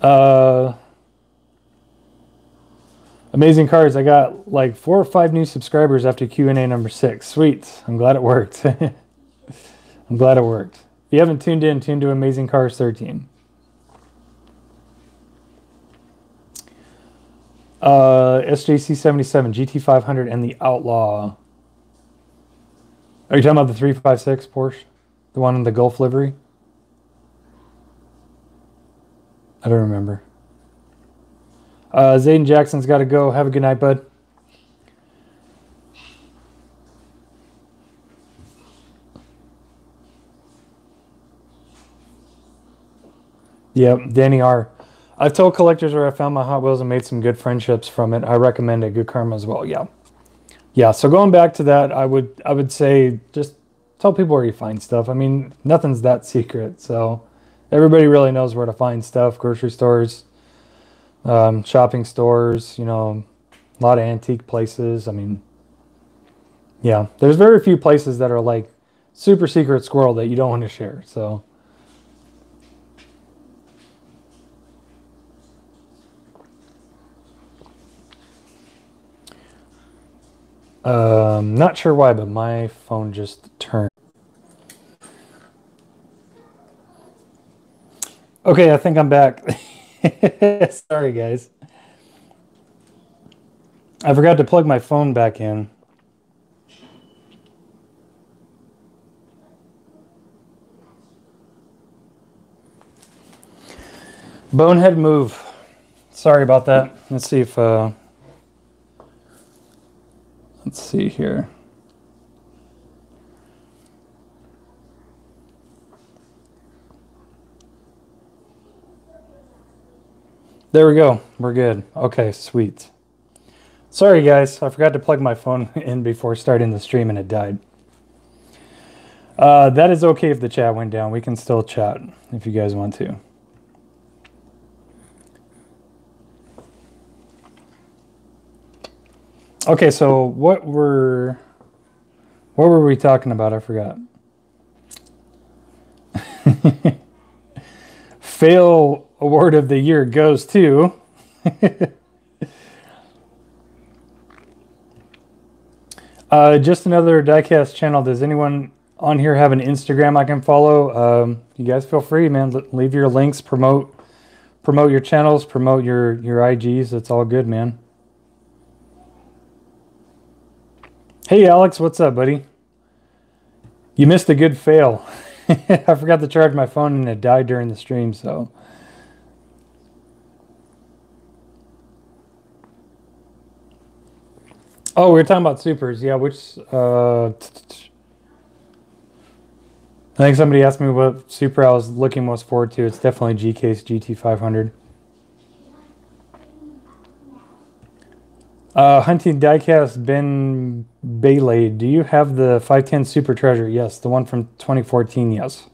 Uh, amazing cards. I got like four or five new subscribers after Q and A number six. Sweet. I'm glad it worked. I'm glad it worked. If you haven't tuned in, tune to Amazing Cars thirteen. Uh, S J C seventy-seven, G T five hundred, and the Outlaw. Are you talking about the three fifty-six Porsche? The one in the Gulf livery? I don't remember. Uh, Zayden Jackson's got to go. Have a good night, bud. Yep, Danny R. I've told collectors where I found my Hot Wheels and made some good friendships from it. I recommend it. Good karma as well. Yeah. Yeah, so going back to that, I would I would say just tell people where you find stuff. I mean, nothing's that secret. So everybody really knows where to find stuff. Grocery stores, um, shopping stores, you know, a lot of antique places. I mean, yeah, there's very few places that are like super secret squirrel that you don't want to share. So... Um, not sure why, but my phone just turned. Okay, I think I'm back. Sorry, guys. I forgot to plug my phone back in. Bonehead move. Sorry about that. Let's see if... Uh, let's see here. There we go. We're good. Okay, sweet. Sorry, guys. I forgot to plug my phone in before starting the stream and it died. Uh, that is okay if the chat went down. We can still chat if you guys want to. Okay, so what were what were we talking about? I forgot. Fail award of the year goes to uh, just another diecast channel. Does anyone on here have an Instagram I can follow? Um, you guys feel free, man. L leave your links, promote promote your channels, promote your your I Gs. It's all good, man. Hey, Alex, what's up, buddy? You missed a good fail. I forgot to charge my phone and it died during the stream, so. Oh, we were talking about supers. Yeah, which... Uh, I think somebody asked me what super I was looking most forward to. It's definitely G-Case G T five hundred. Uh, hunting diecast Ben Bailey, do you have the five ten Super Treasure? Yes, the one from twenty fourteen, yes.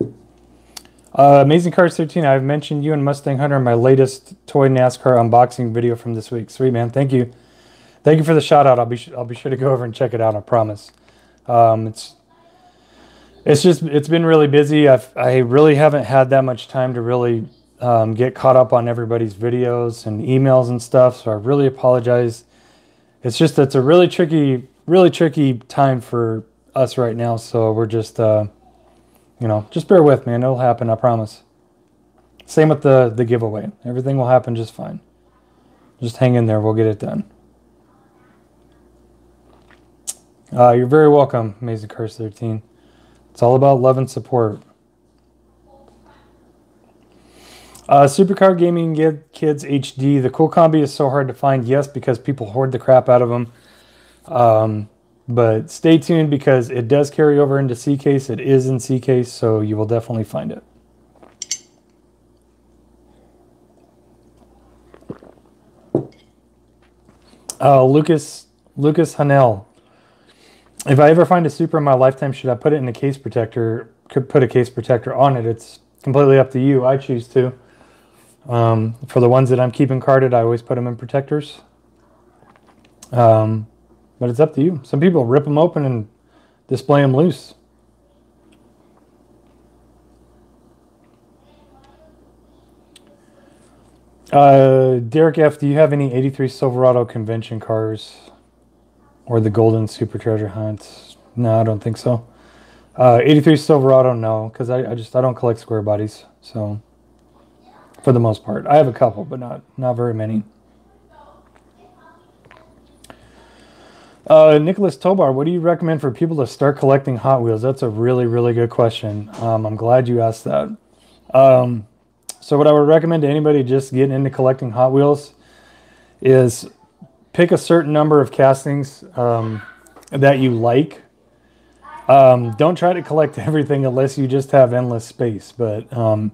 Uh, Amazing Cars thirteen, I've mentioned you and Mustang Hunter in my latest toy NASCAR unboxing video from this week. Sweet, man, thank you. Thank you for the shout out. I'll be, I'll be sure to go over and check it out, I promise. Um, it's... It's just, it's been really busy. I've, I really haven't had that much time to really um, get caught up on everybody's videos and emails and stuff. So I really apologize. It's just, it's a really tricky, really tricky time for us right now. So we're just, uh, you know, just bear with me and it'll happen. I promise. Same with the, the giveaway. Everything will happen just fine. Just hang in there. We'll get it done. Uh, you're very welcome, Amazing Curse thirteen. It's all about love and support. Uh, Supercar Gaming Kids H D. The cool combi is so hard to find. Yes, because people hoard the crap out of them. Um, but stay tuned because it does carry over into C-Case. It is in C-Case, so you will definitely find it. Uh, Lucas Lucas Hanel. If I ever find a super in my lifetime, should I put it in a case protector? Could put a case protector on it. It's completely up to you. I choose to. Um, for the ones that I'm keeping carded, I always put them in protectors. Um, but it's up to you. Some people rip them open and display them loose. Uh, Derek F., do you have any eighty-three Silverado convention cars? Or the Golden Super Treasure Hunt? No, I don't think so. Uh, eighty-three Silverado, no, because I, I just I don't collect square bodies. So, for the most part, I have a couple, but not not very many. Uh, Nicholas Tobar, what do you recommend for people to start collecting Hot Wheels? That's a really really good question. Um, I'm glad you asked that. Um, so, what I would recommend to anybody just getting into collecting Hot Wheels is pick a certain number of castings um, that you like. Um, don't try to collect everything unless you just have endless space. But um,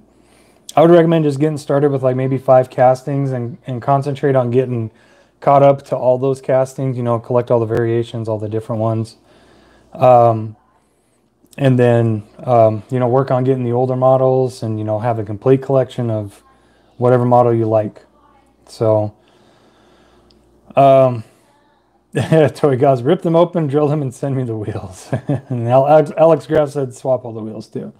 I would recommend just getting started with like maybe five castings and, and concentrate on getting caught up to all those castings. You know, collect all the variations, all the different ones. Um, and then, um, you know, work on getting the older models and, you know, have a complete collection of whatever model you like. So... Um, Toy Gods, rip them open, drill them, and send me the wheels. And Alex, Alex Graff said swap all the wheels too.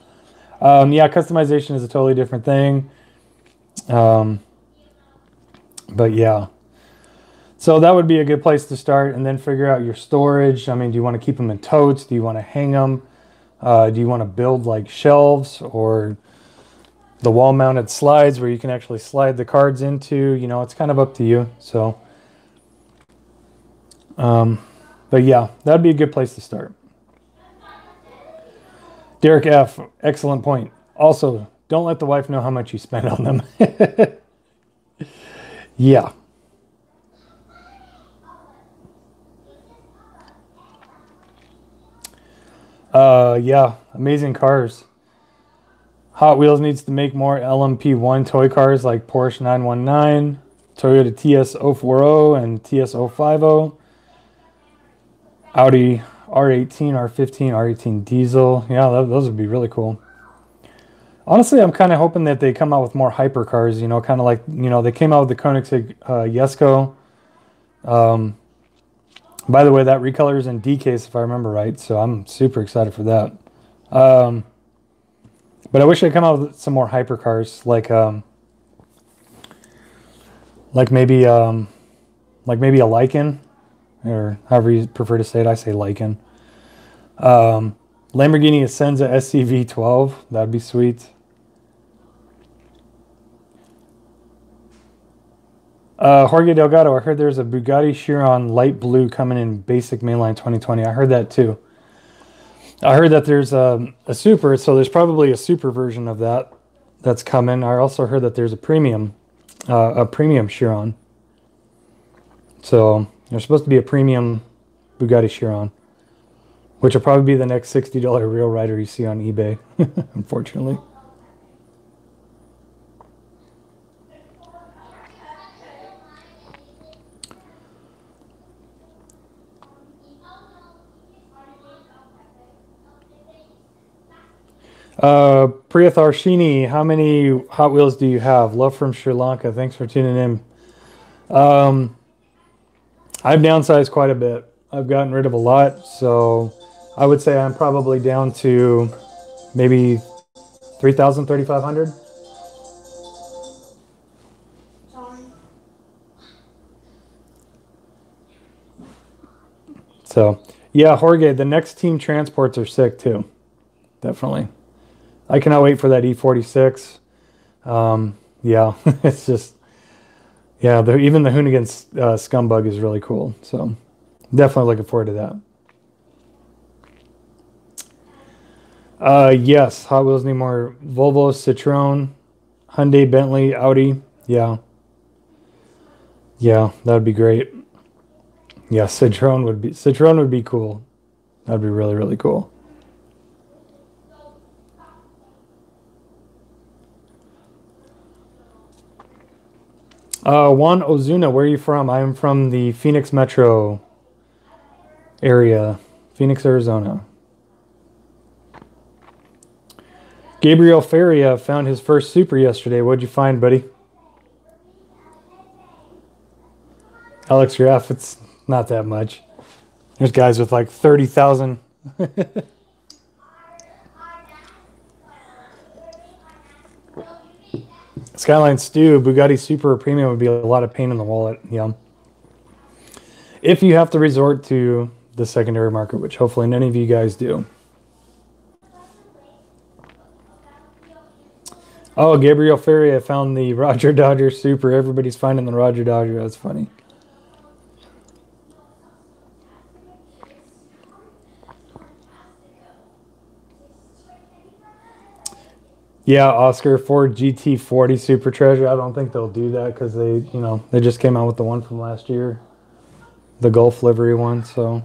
Um, yeah, customization is a totally different thing. Um, but yeah, so that would be a good place to start, and then figure out your storage. I mean, do you want to keep them in totes? Do you want to hang them? Uh, do you want to build like shelves or the wall mounted slides where you can actually slide the cards into? You know, it's kind of up to you. So, um, but yeah, that'd be a good place to start. Derek F, excellent point. Also, don't let the wife know how much you spent on them. Yeah. Uh, yeah, amazing cars. Hot Wheels needs to make more L M P one toy cars like Porsche nine one nine, Toyota T S zero four zero and T S zero five zero, Audi R eighteen, R fifteen, R eighteen diesel. Yeah, that, those would be really cool. Honestly, I'm kind of hoping that they come out with more hyper cars, you know, kind of like, you know, they came out with the Koenigsegg uh, Jesko. Um, by the way, that recolor is in D case, if I remember right. So I'm super excited for that. Um, but I wish they'd come out with some more hyper cars, like, um, like maybe, um, like maybe a Lycan, or however you prefer to say it. I say Lycan. Um, Lamborghini Ascenza S C V twelve. That'd be sweet. Uh, Jorge Delgado, I heard there's a Bugatti Chiron light blue coming in basic mainline twenty twenty. I heard that too. I heard that there's a, a super, so there's probably a super version of that that's coming. I also heard that there's a premium, uh, a premium Chiron. So there's supposed to be a premium Bugatti Chiron, which will probably be the next sixty dollar real rider you see on eBay, unfortunately. Uh, Priyeth Arshini, how many Hot Wheels do you have? Love from Sri Lanka. Thanks for tuning in. Um, I've downsized quite a bit. I've gotten rid of a lot. So I would say I'm probably down to maybe three thousand, thirty-five hundred. So yeah, Jorge, the next team transports are sick too. Definitely. I cannot wait for that E forty-six. Um, yeah, it's just, yeah, the, even the Hoonigan uh, Scumbug is really cool. So definitely looking forward to that. Uh, yes, Hot Wheels need more Volvo, Citroën, Hyundai, Bentley, Audi. Yeah. Yeah, that would be great. Yeah, Citroën would be, Citroën would be cool. That would be really, really cool. Uh, Juan Ozuna, where are you from? I am from the Phoenix metro area, Phoenix, Arizona. Gabriel Feria found his first super yesterday. What'd you find, buddy? Alex Graff, it's not that much. There's guys with like thirty thousand. Skyline Stew, Bugatti Super or Premium would be a lot of pain in the wallet, yeah. If you have to resort to the secondary market, which hopefully none of you guys do. Oh, Gabriel Feria found the Roger Dodger Super. Everybody's finding the Roger Dodger. That's funny. Yeah, Oscar, Ford G T forty Super Treasure. I don't think they'll do that because they, you know, they just came out with the one from last year, the Gulf livery one. So,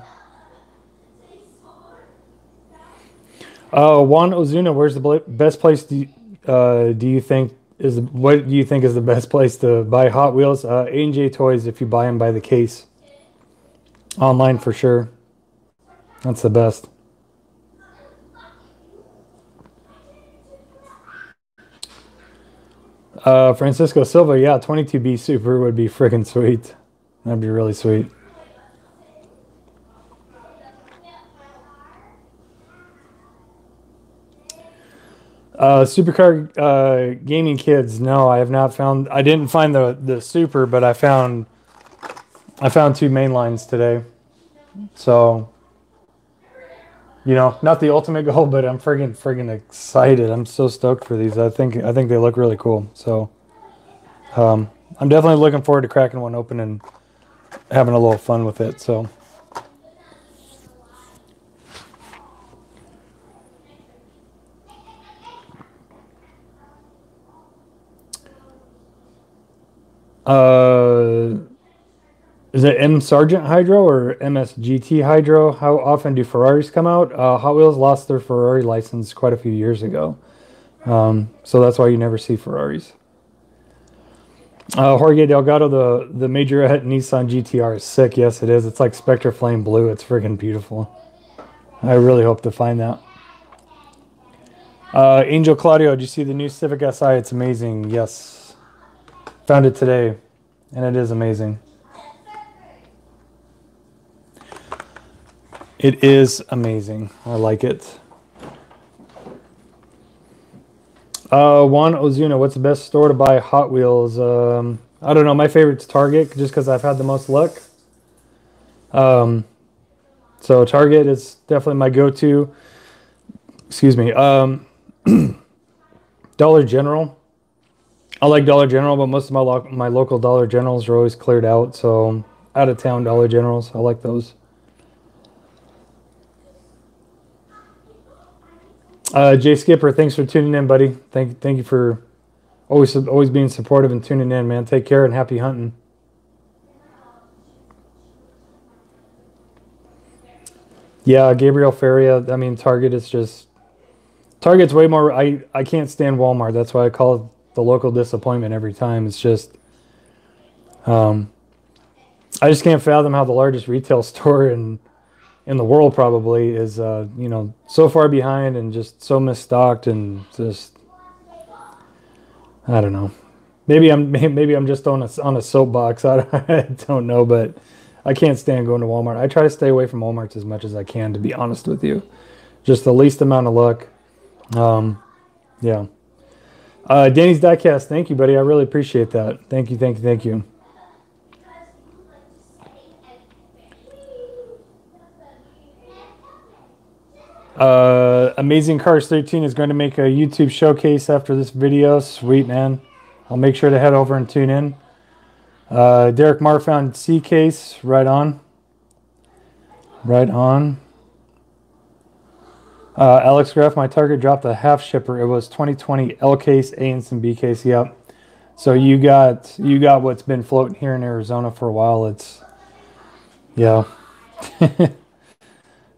uh, Juan Ozuna, where's the best place? Do you, uh, do you think is the, what do you think is the best place to buy Hot Wheels? Uh, A and J Toys, if you buy them by the case, online for sure. That's the best. Uh, Francisco Silva, yeah, twenty-two B Super would be freaking sweet. That'd be really sweet. Uh, Supercar uh, Gaming Kids. No, I have not found. I didn't find the the super, but I found I found two main lines today. So, you know, not the ultimate goal, but I'm friggin' friggin' excited. I'm so stoked for these. I think I think they look really cool. So, um, I'm definitely looking forward to cracking one open and having a little fun with it. So. Uh, is it M Sergeant Hydro or M S G T Hydro? How often do Ferraris come out? Uh, Hot Wheels lost their Ferrari license quite a few years ago. Um, so that's why you never see Ferraris. Uh, Jorge Delgado, the, the majorette Nissan G T R is sick. Yes, it is. It's like Spectre Flame Blue. It's freaking beautiful. I really hope to find that. Uh, Angel Claudio, did you see the new Civic S I? It's amazing. Yes. Found it today, and it is amazing. It is amazing. I like it. Uh, Juan Ozuna, what's the best store to buy Hot Wheels? Um, I don't know. My favorite's Target, just because I've had the most luck. Um, so Target is definitely my go-to. Excuse me. Um, Dollar General. I like Dollar General, but most of my lo my local Dollar Generals are always cleared out. So out of town Dollar Generals, I like those. Uh, Jay Skipper, thanks for tuning in, buddy. Thank thank you for always always being supportive and tuning in, man. Take care and happy hunting. Yeah, Gabriel Feria. I mean, Target is just Target's way more. I I can't stand Walmart. That's why I call it the local disappointment every time. It's just um I just can't fathom how the largest retail store in in the world probably is uh you know, so far behind and just so misstocked and just I don't know. Maybe I'm maybe I'm just on a on a soapbox. I don't, I don't know, but I can't stand going to Walmart. I try to stay away from Walmarts as much as I can, to be honest with you. Just the least amount of luck. Um yeah. Uh, Danny's Diecast, thank you, buddy. I really appreciate that. Thank you, thank you, thank you. Uh, Amazing Cars thirteen is going to make a YouTube showcase after this video. Sweet, man. I'll make sure to head over and tune in. Uh, Derek Marr found C case. Right on. Right on. Uh, Alex Graff, my Target dropped a half shipper. It was twenty twenty L case, A and some B case. Yep. So you got you got what's been floating here in Arizona for a while. It's yeah,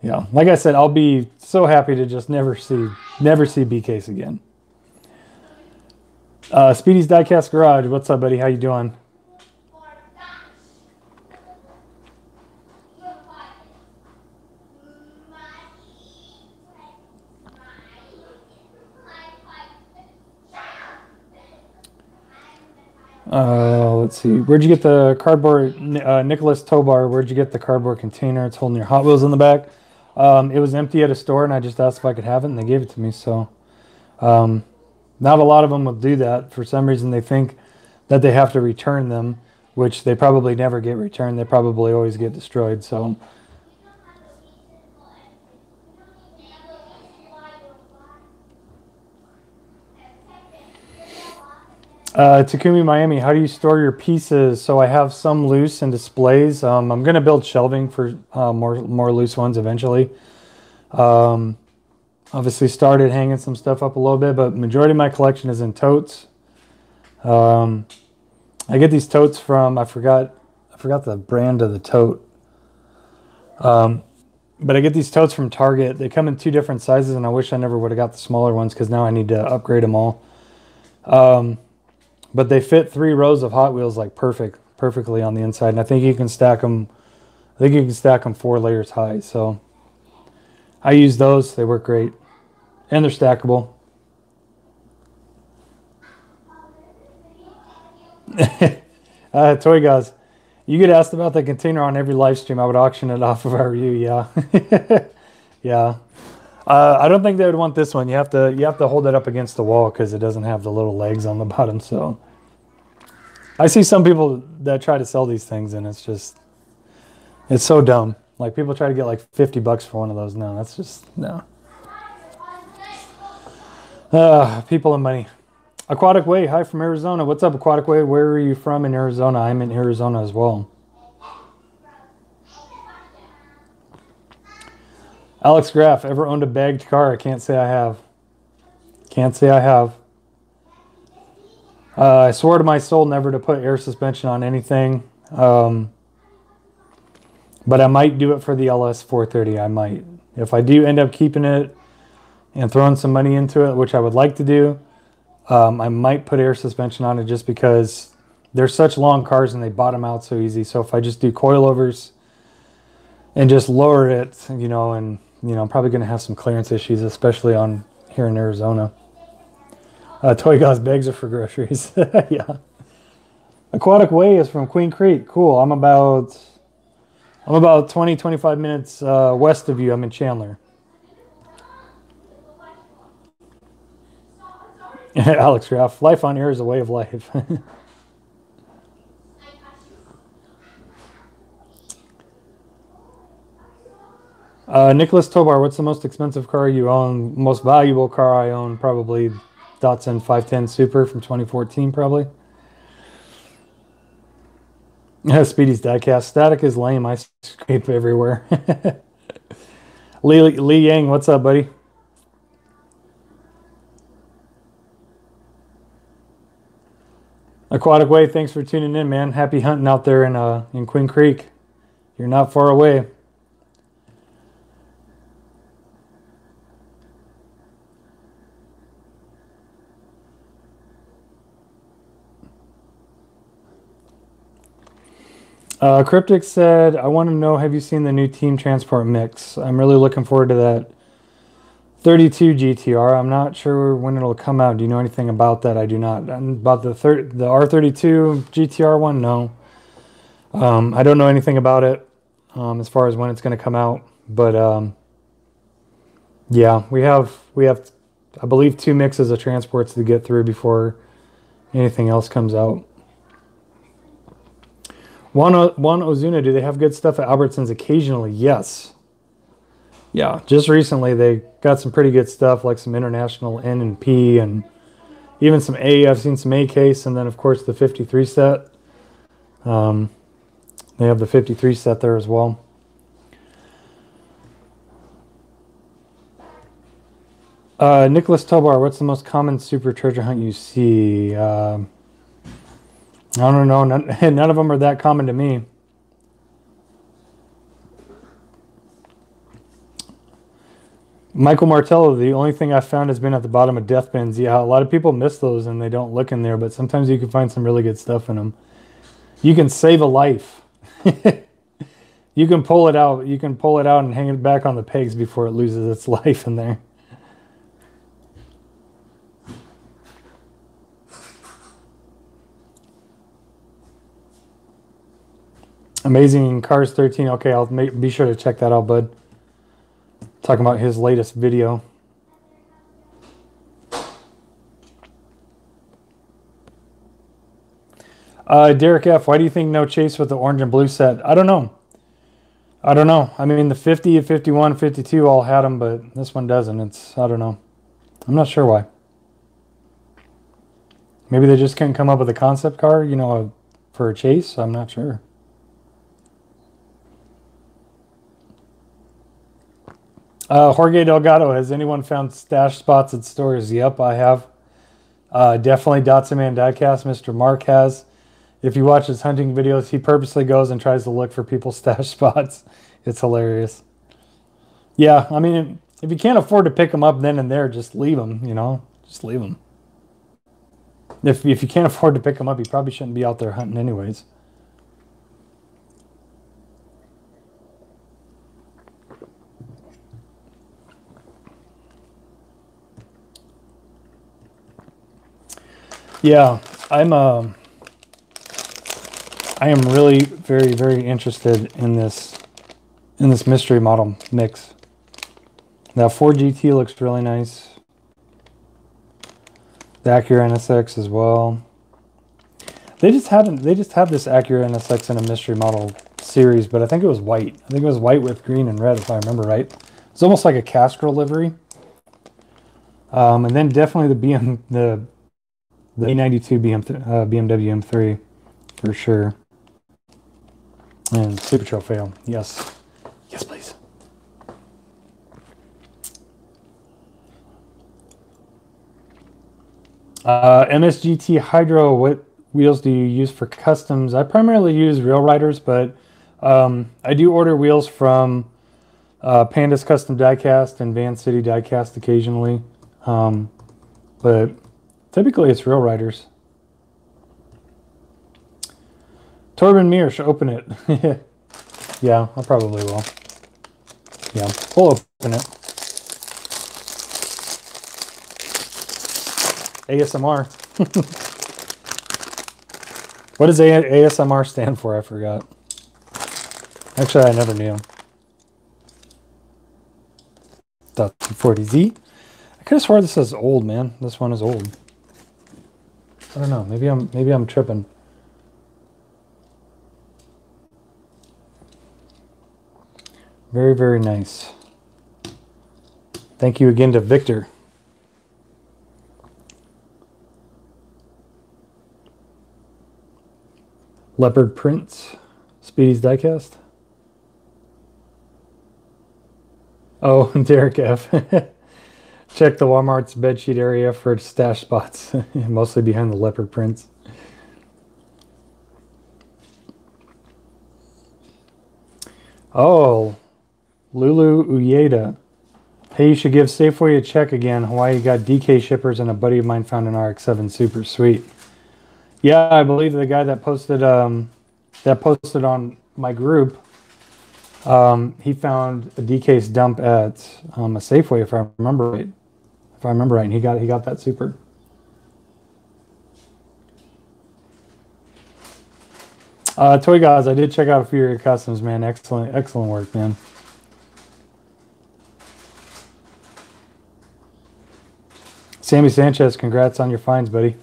yeah. Like I said, I'll be so happy to just never see never see B case again. Uh, Speedy's Diecast Garage, what's up, buddy? How you doing? Uh, let's see. Where'd you get the cardboard, uh, Nicholas Tobar, where'd you get the cardboard container? It's holding your Hot Wheels in the back. Um, it was empty at a store and I just asked if I could have it and they gave it to me. So, um, not a lot of them will do that. For some reason, they think that they have to return them, which they probably never get returned. They probably always get destroyed. So, Uh, Takumi Miami, how do you store your pieces? So I have some loose and displays. Um, I'm going to build shelving for uh, more more loose ones eventually. Um, obviously started hanging some stuff up a little bit, but majority of my collection is in totes. Um, I get these totes from, I forgot, I forgot the brand of the tote. Um, but I get these totes from Target. They come in two different sizes and I wish I never would have got the smaller ones because now I need to upgrade them all. Um, But they fit three rows of Hot Wheels like perfect, perfectly on the inside, and I think you can stack them. I think you can stack them four layers high. So I use those; they work great, and they're stackable. uh, Toy Guys, you get asked about the container on every live stream. I would auction it off if I were you. Yeah, yeah. Uh, I don't think they would want this one. You have to you have to hold it up against the wall because it doesn't have the little legs on the bottom. So I see some people that try to sell these things, and it's just it's so dumb. Like people try to get like fifty bucks for one of those. No, that's just no. Uh, people and money. Aquatic Way, hi from Arizona. What's up, Aquatic Way? Where are you from in Arizona? I'm in Arizona as well. Alex Graff, ever owned a bagged car? I can't say I have. Can't say I have. Uh, I swore to my soul never to put air suspension on anything. Um, but I might do it for the L S four thirty. I might. If I do end up keeping it and throwing some money into it, which I would like to do, um, I might put air suspension on it just because they're such long cars and they bottom out so easy. So if I just do coilovers and just lower it, you know, and you know, I'm probably going to have some clearance issues, especially on here in Arizona. Uh, Toy Gauze bags are for groceries. Yeah. Aquatic Way is from Queen Creek. Cool. I'm about, I'm about twenty, twenty-five minutes uh, west of you. I'm in Chandler. Alex Ralph, life on air is a way of life. Uh, Nicholas Tobar, what's the most expensive car you own? Most valuable car I own, probably Datsun five ten Super from twenty fourteen, probably. Speedy's Diecast. Static is lame. I scrape everywhere. Lee, Lee Yang, what's up, buddy? Aquatic Way, thanks for tuning in, man. Happy hunting out there in, uh, in Queen Creek. You're not far away. Uh, Cryptic said, I want to know, have you seen the new team transport mix? I'm really looking forward to that thirty-two G T R. I'm not sure when it'll come out. Do you know anything about that? I do not. About the the R thirty-two G T R one? No. Um, I don't know anything about it um, as far as when it's going to come out. But um, yeah, we have, we have, I believe, two mixes of transports to get through before anything else comes out. Juan, o Juan Ozuna, do they have good stuff at Albertsons occasionally? Yes. Yeah, just recently they got some pretty good stuff, like some international N and P and even some A. I've seen some A-Case and then, of course, the fifty-three set. Um, they have the fifty-three set there as well. Uh, Nicholas Tobar, what's the most common super treasure hunt you see? Uh, I don't know. None, none of them are that common to me. Michael Martello, the only thing I've found has been at the bottom of death bins. Yeah, a lot of people miss those and they don't look in there, but sometimes you can find some really good stuff in them. You can save a life. You can pull it out. You can pull it out and hang it back on the pegs before it loses its life in there. Amazing Cars thirteen. Okay, I'll make, be sure to check that out, bud. Talking about his latest video. Uh, Derek F., why do you think no chase with the orange and blue set? I don't know. I don't know. I mean, the fifty, fifty-one, fifty-two all had them, but this one doesn't. It's, I don't know. I'm not sure why. Maybe they just couldn't come up with a concept car, you know, for a chase. I'm not sure. Uh, Jorge Delgado, has anyone found stash spots at stores? Yep, I have. Uh, definitely Datsun Man Diecast, Mister Mark has. If you watch his hunting videos, he purposely goes and tries to look for people's stash spots. It's hilarious. Yeah, I mean, if you can't afford to pick them up then and there, just leave them, you know. Just leave them. If, if you can't afford to pick them up, you probably shouldn't be out there hunting anyways. Yeah, I'm uh, I am really very, very interested in this in this mystery model mix. That Ford G T looks really nice. The Acura N S X as well. They just haven't. They just have this Acura N S X in a mystery model series, but I think it was white. I think it was white with green and red, if I remember right. It's almost like a Castrol livery. Um, and then definitely the B M, the the A ninety-two B M, uh, B M W M three, for sure. And Super Trofeo, yes, yes, please. Uh, M S G T Hydro, what wheels do you use for customs? I primarily use Rail Riders, but um, I do order wheels from uh, Pandas Custom Diecast and Van City Diecast occasionally. Um, but typically it's Rail Riders. Torben Miersch, open it. Yeah, I probably will. Yeah, we'll open it. A S M R. What does A S M R stand for? I forgot. Actually, I never knew. Datsun forty Z. I could have sworn this is old, man. This one is old. I don't know. Maybe I'm maybe I'm tripping. Very, very nice. Thank you again to Victor. Leopard Prince, Speedy's Diecast. Oh, Derek F. Check the Walmart's bedsheet area for stash spots, mostly behind the leopard prints. Oh, Lulu Uyeda. Hey, you should give Safeway a check again. Hawaii got D K shippers, and a buddy of mine found an R X seven Super. Sweet. Yeah, I believe the guy that posted um, that posted on my group, um, he found a D-Case dump at um, a Safeway, if I remember right. If I remember right, and he got he got that Super. Uh, Toy Guys, I did check out a few of your customs, man. Excellent, excellent work, man. Sammy Sanchez, congrats on your finds, buddy.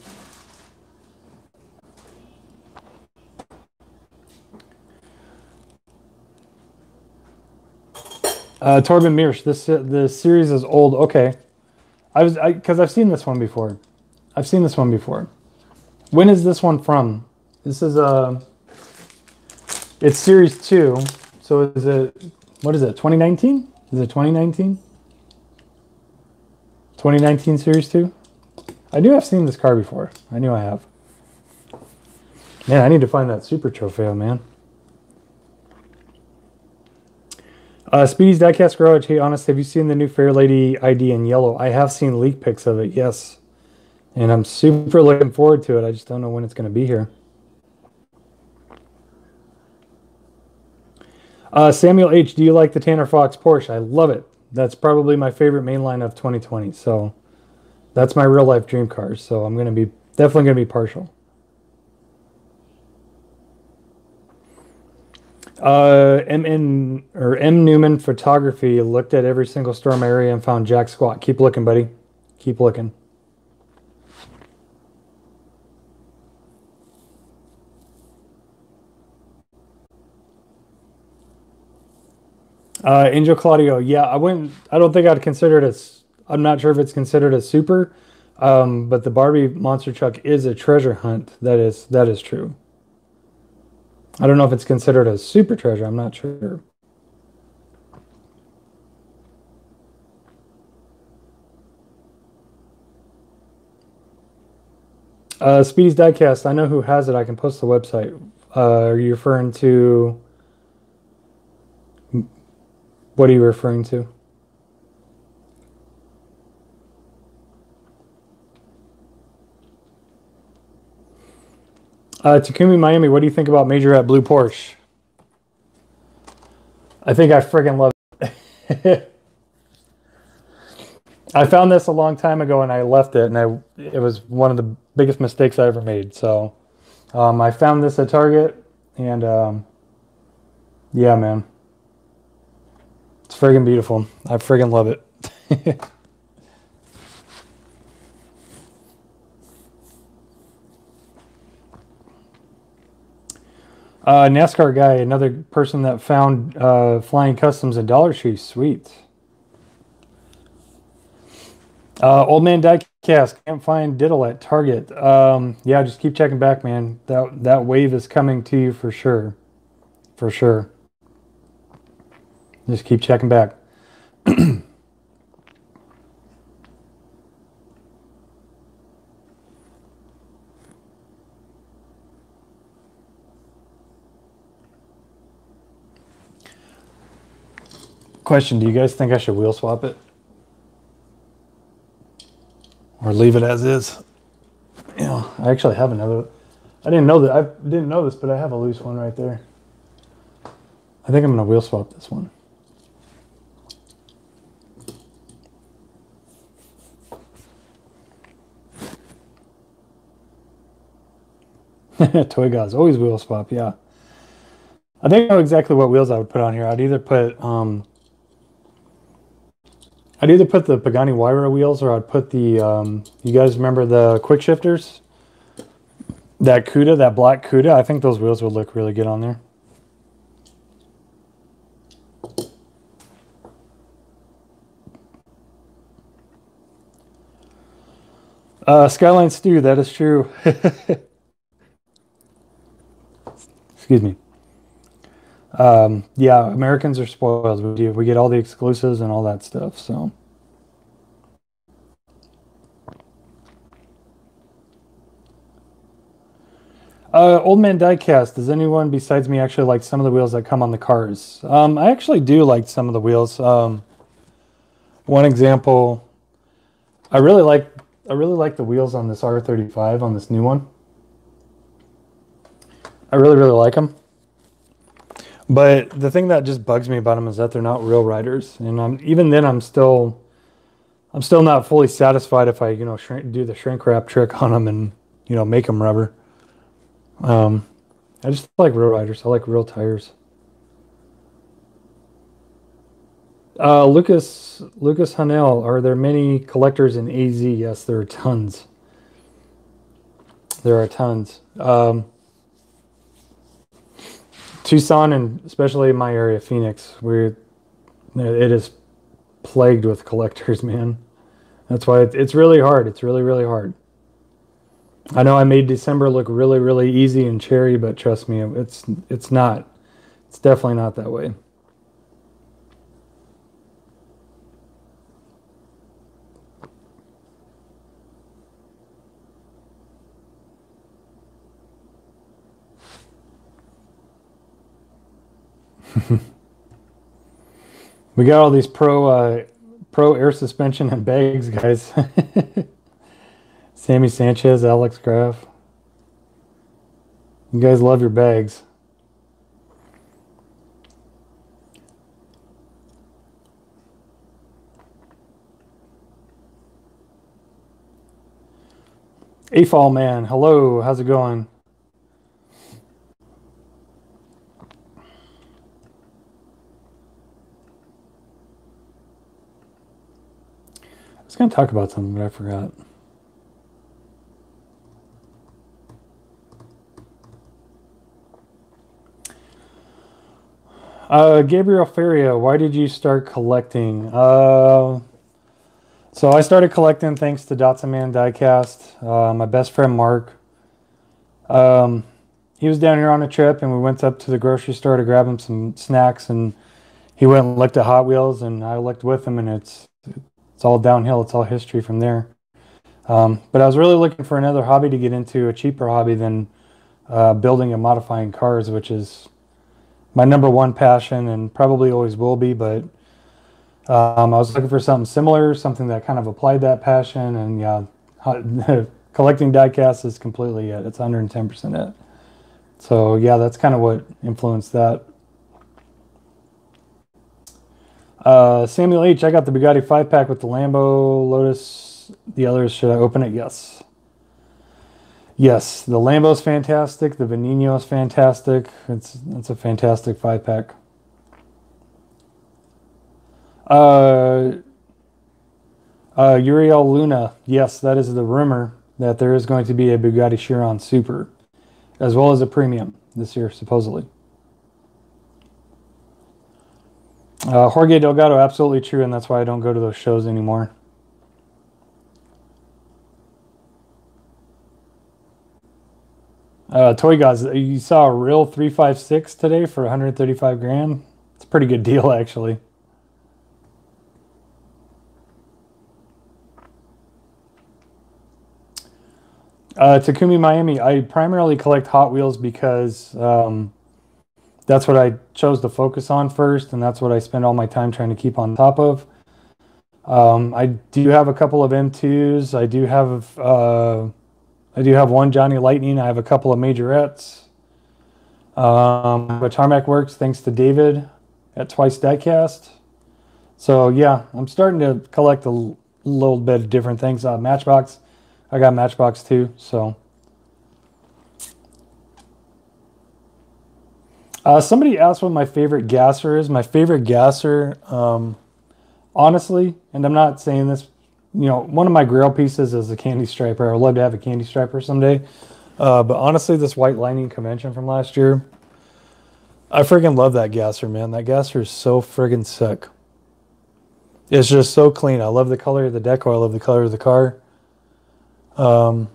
Uh, Torben Miersch, this the series is old. Okay, I was because I've seen this one before. I've seen this one before. When is this one from? This is a. Uh, it's series two. So is it? What is it? twenty nineteen? Is it twenty nineteen? twenty nineteen series two. I knew I've seen this car before. I knew I have. Man, I need to find that Super Trofeo, man. Uh, Speedy's Diecast Garage, hey, honest, have you seen the new Fair Lady I D in yellow? I have seen leak pics of it, yes. And I'm super looking forward to it. I just don't know when it's going to be here. Uh, Samuel H., do you like the Tanner Fox Porsche? I love it. That's probably my favorite mainline of twenty twenty. So that's my real-life dream car. So I'm going to be definitely going to be partial. Uh, M N or M Newman Photography looked at every single storm area and found Jack Squat. Keep looking, buddy. Keep looking. Uh, Angel Claudio. Yeah, I wouldn't. I don't think I'd consider it as. I'm not sure if it's considered a super, um, but the Barbie monster truck is a treasure hunt. That is that is true. I don't know if it's considered a super treasure. I'm not sure. Uh, Speedy's Diecast. I know who has it. I can post the website. Uh, are you referring to... What are you referring to? Uh, Takumi Miami, what do you think about Majorette Blue Porsche? I think I freaking love it. I found this a long time ago and I left it, and I it was one of the biggest mistakes I ever made. So um, I found this at Target, and um, yeah, man, it's friggin' beautiful. I friggin' love it. Uh, NASCAR guy, another person that found uh, Flying Customs and Dollar Tree. Sweet. Uh, Old Man Diecast, can't find Diddle at Target. Um, yeah, just keep checking back, man. That that wave is coming to you for sure. For sure. Just keep checking back. Question, do you guys think I should wheel swap it? Or leave it as is? You know, I actually have another. I didn't know that. I didn't know this, but I have a loose one right there. I think I'm going to wheel swap this one. Toy guys always wheel swap, yeah. I think I know exactly what wheels I would put on here. I'd either put... Um, I'd either put the Pagani Huayra wheels or I'd put the, um, you guys remember the quick shifters? That Cuda, that black Cuda, I think those wheels would look really good on there. Uh, Skyline Stew, that is true. Excuse me. Um, yeah, Americans are spoiled. We do. We get all the exclusives and all that stuff. So, uh, Old Man Diecast. Does anyone besides me actually like some of the wheels that come on the cars? Um, I actually do like some of the wheels. Um, one example, I really like. I really like the wheels on this R thirty-five, on this new one. I really, really like them. But the thing that just bugs me about them is that they're not real riders, and I'm, even then I'm still, I'm still not fully satisfied if I, you know, shrink, do the shrink wrap trick on them and, you know, make them rubber. Um, I just like real riders. I like real tires. Uh, Lucas Lucas Hanel, are there many collectors in A Z? Yes, there are tons. There are tons. Um, Tucson and especially in my area, Phoenix, we're, it is plagued with collectors, man. That's why it's really hard. It's really, really hard. I know I made December look really, really easy and cherry, but trust me, it's it's not. It's definitely not that way. We got all these pro uh, pro air suspension and bags, guys. Sammy Sanchez, Alex Graff. You guys love your bags. A-Fall Man, hello, how's it going? I was going to talk about something, but I forgot. Uh, Gabriel Feria, why did you start collecting? Uh, so I started collecting thanks to Datsun Man Diecast. Uh, my best friend Mark. Um, he was down here on a trip, and we went up to the grocery store to grab him some snacks, and he went and looked at Hot Wheels, and I looked with him, and it's... It's all downhill. It's all history from there. Um, but I was really looking for another hobby to get into, a cheaper hobby than uh, building and modifying cars, which is my number one passion and probably always will be. But um, I was looking for something similar, something that kind of applied that passion. And yeah, collecting diecasts is completely it. It's one hundred ten percent it. So yeah, that's kind of what influenced that. Uh, Samuel H, I got the Bugatti five pack with the Lambo, Lotus, the others. Should I open it? Yes. Yes, the Lambo's fantastic. The Venino's fantastic. It's, it's a fantastic five pack. Uh, Uh, Uriel Luna, yes, that is the rumor that there is going to be a Bugatti Chiron Super, as well as a premium this year, supposedly. Uh, Jorge Delgado, absolutely true, and that's why I don't go to those shows anymore. Uh, Toy Guys, you saw a real three fifty-six today for one hundred thirty-five grand. It's a pretty good deal, actually. Uh, Takumi Miami, I primarily collect Hot Wheels because um, that's what I chose to focus on first, and that's what I spend all my time trying to keep on top of. Um, I do have a couple of M twos. I do have uh, I do have one Johnny Lightning. I have a couple of majorettes. Um, but Tarmac Works, thanks to David at Twice Diecast. So yeah, I'm starting to collect a l little bit of different things. Uh, Matchbox. I got Matchbox too, so. Uh, somebody asked what my favorite gasser is. My favorite gasser, um, honestly, and I'm not saying this, you know, one of my grail pieces is a candy striper. I would love to have a candy striper someday. Uh, but honestly, this White Lightning convention from last year, I freaking love that gasser, man. That gasser is so friggin' sick. It's just so clean. I love the color of the deco. I love the color of the car. Um,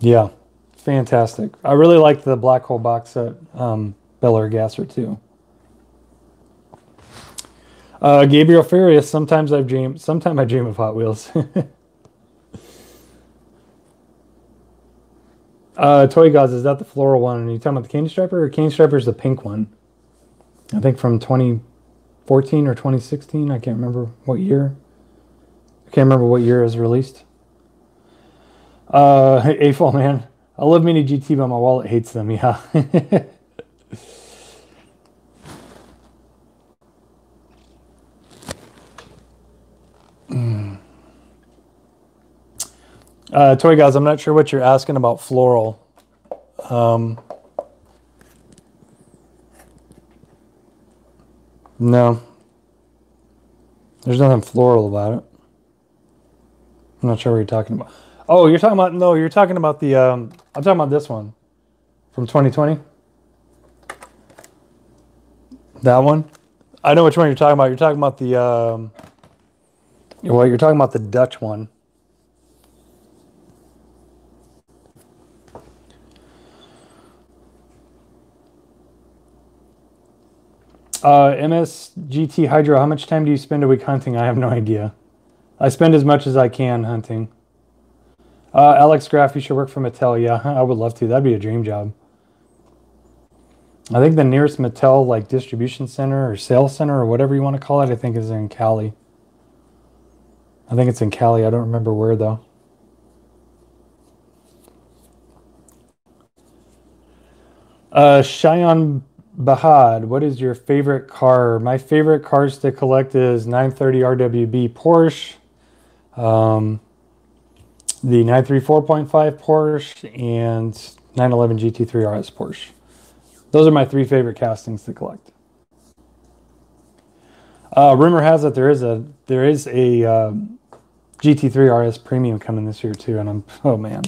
yeah, fantastic. I really liked the Black Hole box set, um, Beller Gasser too. Uh, Gabriel Farias, sometimes I've dreamed, sometimes I dream of Hot Wheels. uh, Toy Gods, is that the floral one? Are you talking about the Candy Striper, or Candy Striper is the pink one? I think from twenty fourteen or twenty sixteen. I can't remember what year. I can't remember what year it was released. Uh, A-Fall, man. I love Mini G T, but my wallet hates them, yeah. uh, Toy Guys, I'm not sure what you're asking about floral. Um, no. There's nothing floral about it. I'm not sure what you're talking about. Oh, you're talking about, no, you're talking about the, um, I'm talking about this one from twenty twenty. That one. I know which one you're talking about. You're talking about the, um, well, you're talking about the Dutch one. Uh, M S G T Hydro, how much time do you spend a week hunting? I have no idea. I spend as much as I can hunting. Uh, Alex Graff, you should work for Mattel. Yeah, I would love to. That'd be a dream job. I think the nearest Mattel like distribution center or sales center or whatever you want to call it, I think is in Cali. I think it's in Cali. I don't remember where though. Uh, Cheyenne Bahad, what is your favorite car? My favorite cars to collect is nine thirty R W B Porsche, um, the nine thirty-four point five Porsche, and nine eleven G T three R S Porsche. Those are my three favorite castings to collect. Uh, rumor has it there is a there is a uh, G T three R S Premium coming this year too, and I'm oh man.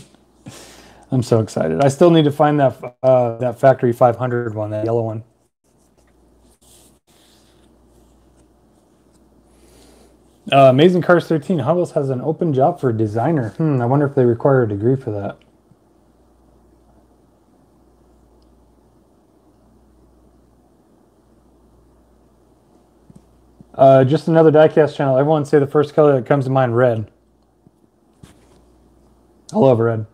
I'm so excited. I still need to find that uh, that factory five hundred one, that yellow one. Uh, Amazing Cars thirteen, Hot Wheels has an open job for a designer. Hmm, I wonder if they require a degree for that. Uh, just another diecast channel. Everyone say the first color that comes to mind, red. I love red.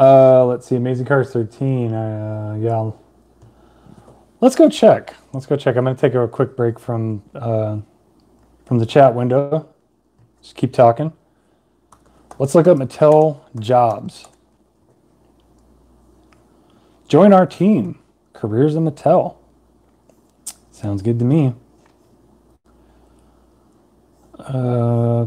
Uh, let's see, Amazing Cars thirteen, uh, yeah, let's go check, let's go check, I'm going to take a quick break from, uh, from the chat window, just keep talking, let's look up Mattel jobs, join our team, careers in Mattel, sounds good to me, uh,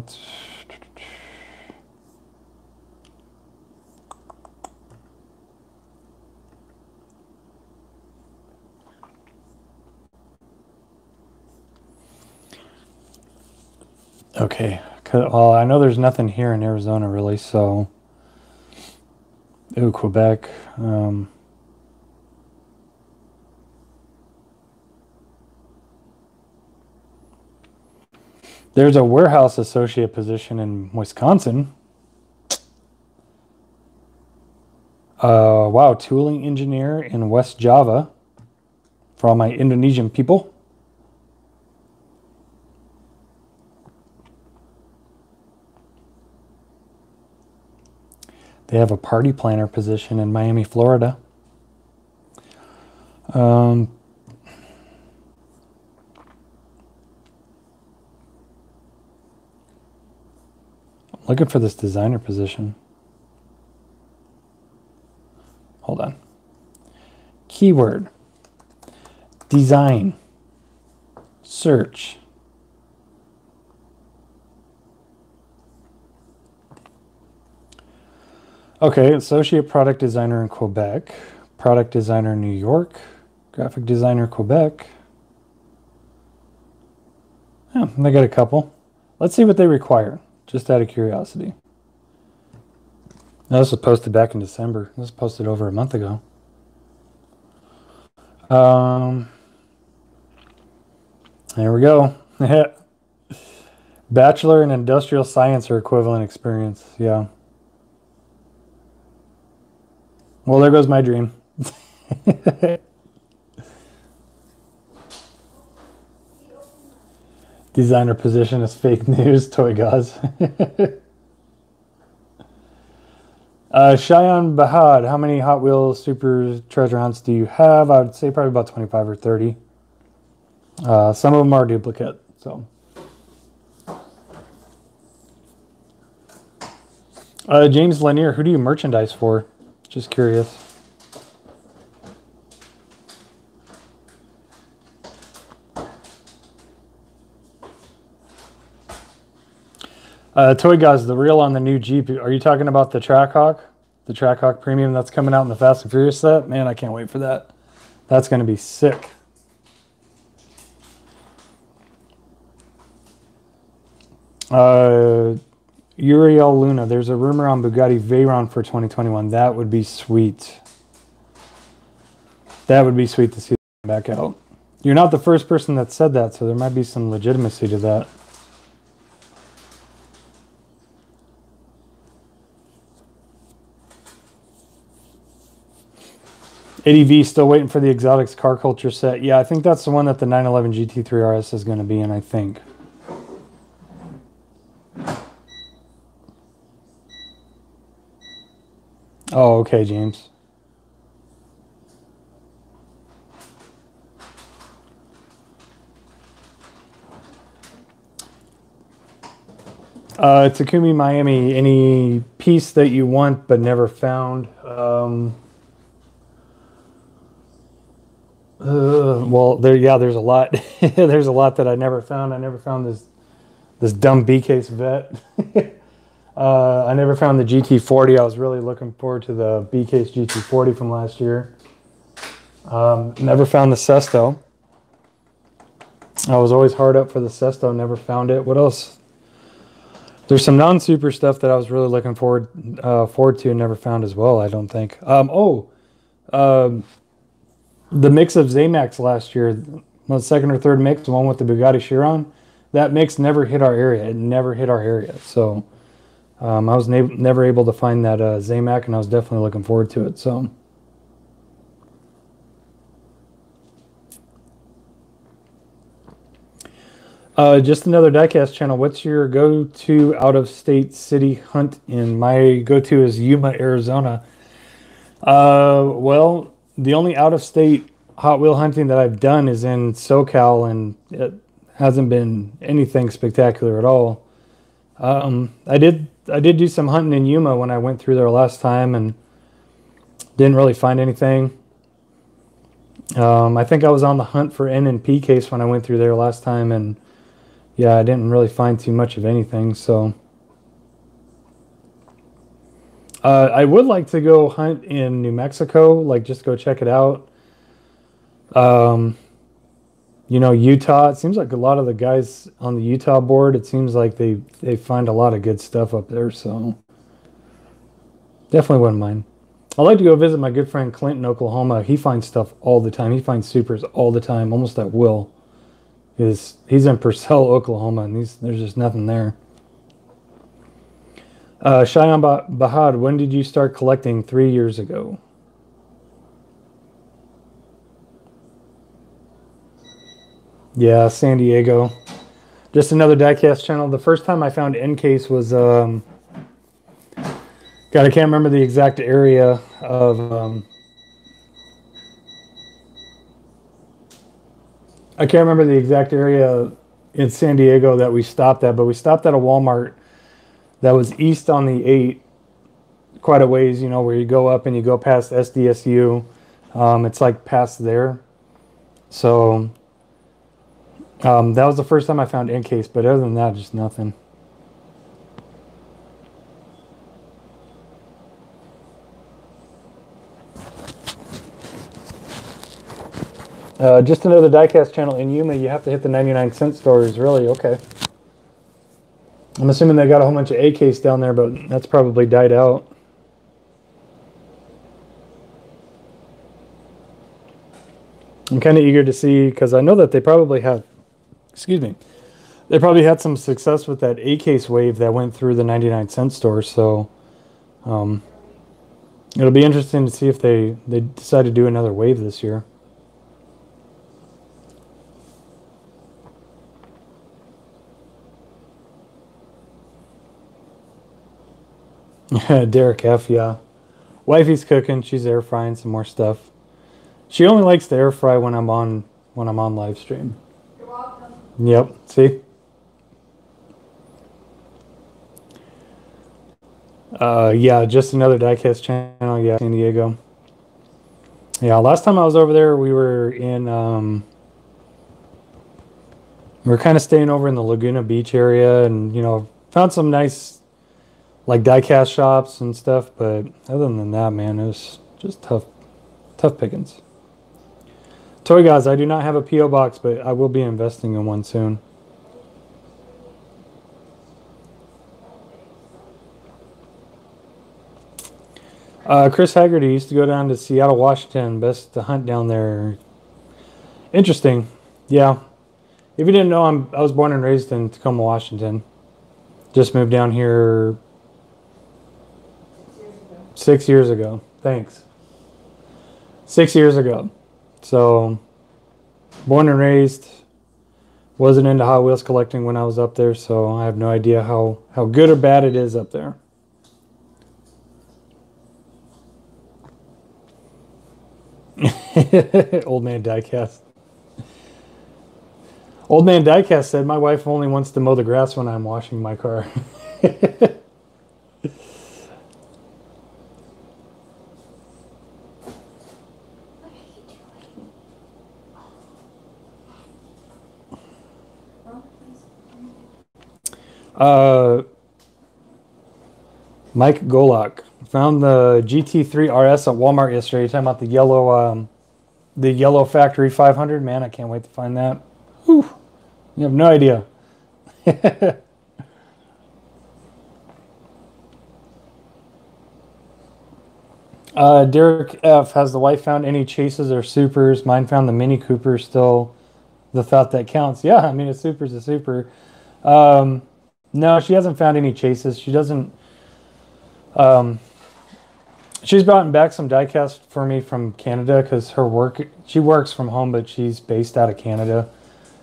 Okay. Well, I know there's nothing here in Arizona, really, so... Ooh, Quebec. Um... There's a warehouse associate position in Wisconsin. Uh, wow, tooling engineer in West Java for all my Indonesian people. They have a party planner position in Miami, Florida. Um... Looking for this designer position. Hold on. Keyword. Design. Search. Okay, associate product designer in Quebec. Product designer in New York. Graphic designer Quebec. Yeah, they got a couple. Let's see what they require. Just out of curiosity. Now, this was posted back in December. This was posted over a month ago. Um, there we go. Bachelor in industrial science or equivalent experience. Yeah. Well, there goes my dream. Designer position is fake news, toy gauze. uh, Shayan Bahad, how many Hot Wheels Super Treasure Hunts do you have? I would say probably about twenty-five or thirty. Uh, some of them are duplicate, so. Uh, James Lanier, who do you merchandise for? Just curious. Uh, Toy Guys, the reel on the new Jeep. Are you talking about the Trackhawk? The Trackhawk Premium that's coming out in the Fast and Furious set? Man, I can't wait for that. That's going to be sick. Uh, Uriel Luna, there's a rumor on Bugatti Veyron for twenty twenty-one. That would be sweet. That would be sweet to see them back out. You're not the first person that said that, so there might be some legitimacy to that. Eddie V, still waiting for the Exotics Car Culture set. Yeah, I think that's the one that the nine eleven G T three R S is going to be in, I think. Oh, okay, James. Uh, Takumi Miami, any piece that you want but never found? Um... Uh, well, there, yeah, there's a lot. There's a lot that I never found. I never found this this dumb B-case vet. uh, I never found the G T forty. I was really looking forward to the B-case G T forty from last year. Um, never found the Sesto. I was always hard up for the Sesto. Never found it. What else? There's some non-super stuff that I was really looking forward, uh, forward to and never found as well, I don't think. Um, oh, um... The mix of Zamax last year, the second or third mix, the one with the Bugatti Chiron, that mix never hit our area. It never hit our area. So um, I was never able to find that uh, Zamac, and I was definitely looking forward to it. So uh, just another diecast channel. What's your go-to out-of-state city hunt in? My go-to is Yuma, Arizona. Uh, well... The only out-of-state Hot Wheel hunting that I've done is in SoCal, and it hasn't been anything spectacular at all. Um, I did I did do some hunting in Yuma when I went through there last time and didn't really find anything. Um, I think I was on the hunt for N and P case when I went through there last time, and yeah, I didn't really find too much of anything, so... Uh, I would like to go hunt in New Mexico, like just go check it out. Um, you know, Utah, it seems like a lot of the guys on the Utah board, it seems like they, they find a lot of good stuff up there. So definitely wouldn't mind. I like to go visit my good friend Clint in Oklahoma. He finds stuff all the time. He finds supers all the time, almost at will. He's, he's in Purcell, Oklahoma, and he's, there's just nothing there. Uh, Shayan Bahad, when did you start collecting? Three years ago. Yeah, San Diego. Just another diecast channel. The first time I found N-Case was, um, God, I can't remember the exact area of, um, I can't remember the exact area in San Diego that we stopped at, but we stopped at a Walmart that was east on the eight, quite a ways, you know, where you go up and you go past S D S U. Um, it's like past there. So... Um, that was the first time I found N-Case, but other than that, just nothing. Uh, just another diecast channel in Yuma. You have to hit the ninety-nine cent stores, really? Okay. I'm assuming they got a whole bunch of A-Case down there, but that's probably died out. I'm kind of eager to see, because I know that they probably have... Excuse me. They probably had some success with that A-Case wave that went through the ninety-nine cent store. So um, it'll be interesting to see if they, they decide to do another wave this year. Derek F, yeah. Wifey's cooking. She's air frying some more stuff. She only likes to air fry when I'm on when I'm on live stream. Yep, see? Uh, yeah, just another diecast channel, yeah, San Diego. Yeah, last time I was over there, we were in, um, we were kind of staying over in the Laguna Beach area and, you know, found some nice, like, diecast shops and stuff, but other than that, man, it was just tough, tough pickings. Toy guys, I do not have a P O box, but I will be investing in one soon. Uh, Chris Haggerty used to go down to Seattle, Washington. Best to hunt down there. Interesting. Yeah. If you didn't know, I'm, I was born and raised in Tacoma, Washington. Just moved down here six years ago. Thanks. Six years ago. So, born and raised, wasn't into Hot Wheels collecting when I was up there, so I have no idea how, how good or bad it is up there. Old Man Diecast. Old Man Diecast said, my wife only wants to mow the grass when I'm washing my car. Uh, Mike Golak found the G T three R S at Walmart yesterday. You're talking about the yellow, um, the yellow factory five hundred. Man, I can't wait to find that. Whew. You have no idea. uh, Derek F, has the wife found any chases or supers? Mine found the Mini Cooper. Still the thought that counts. Yeah, I mean, a super's a super. Um, No, she hasn't found any chases. She doesn't. Um, she's brought back some diecast for me from Canada because her work, she works from home, but she's based out of Canada.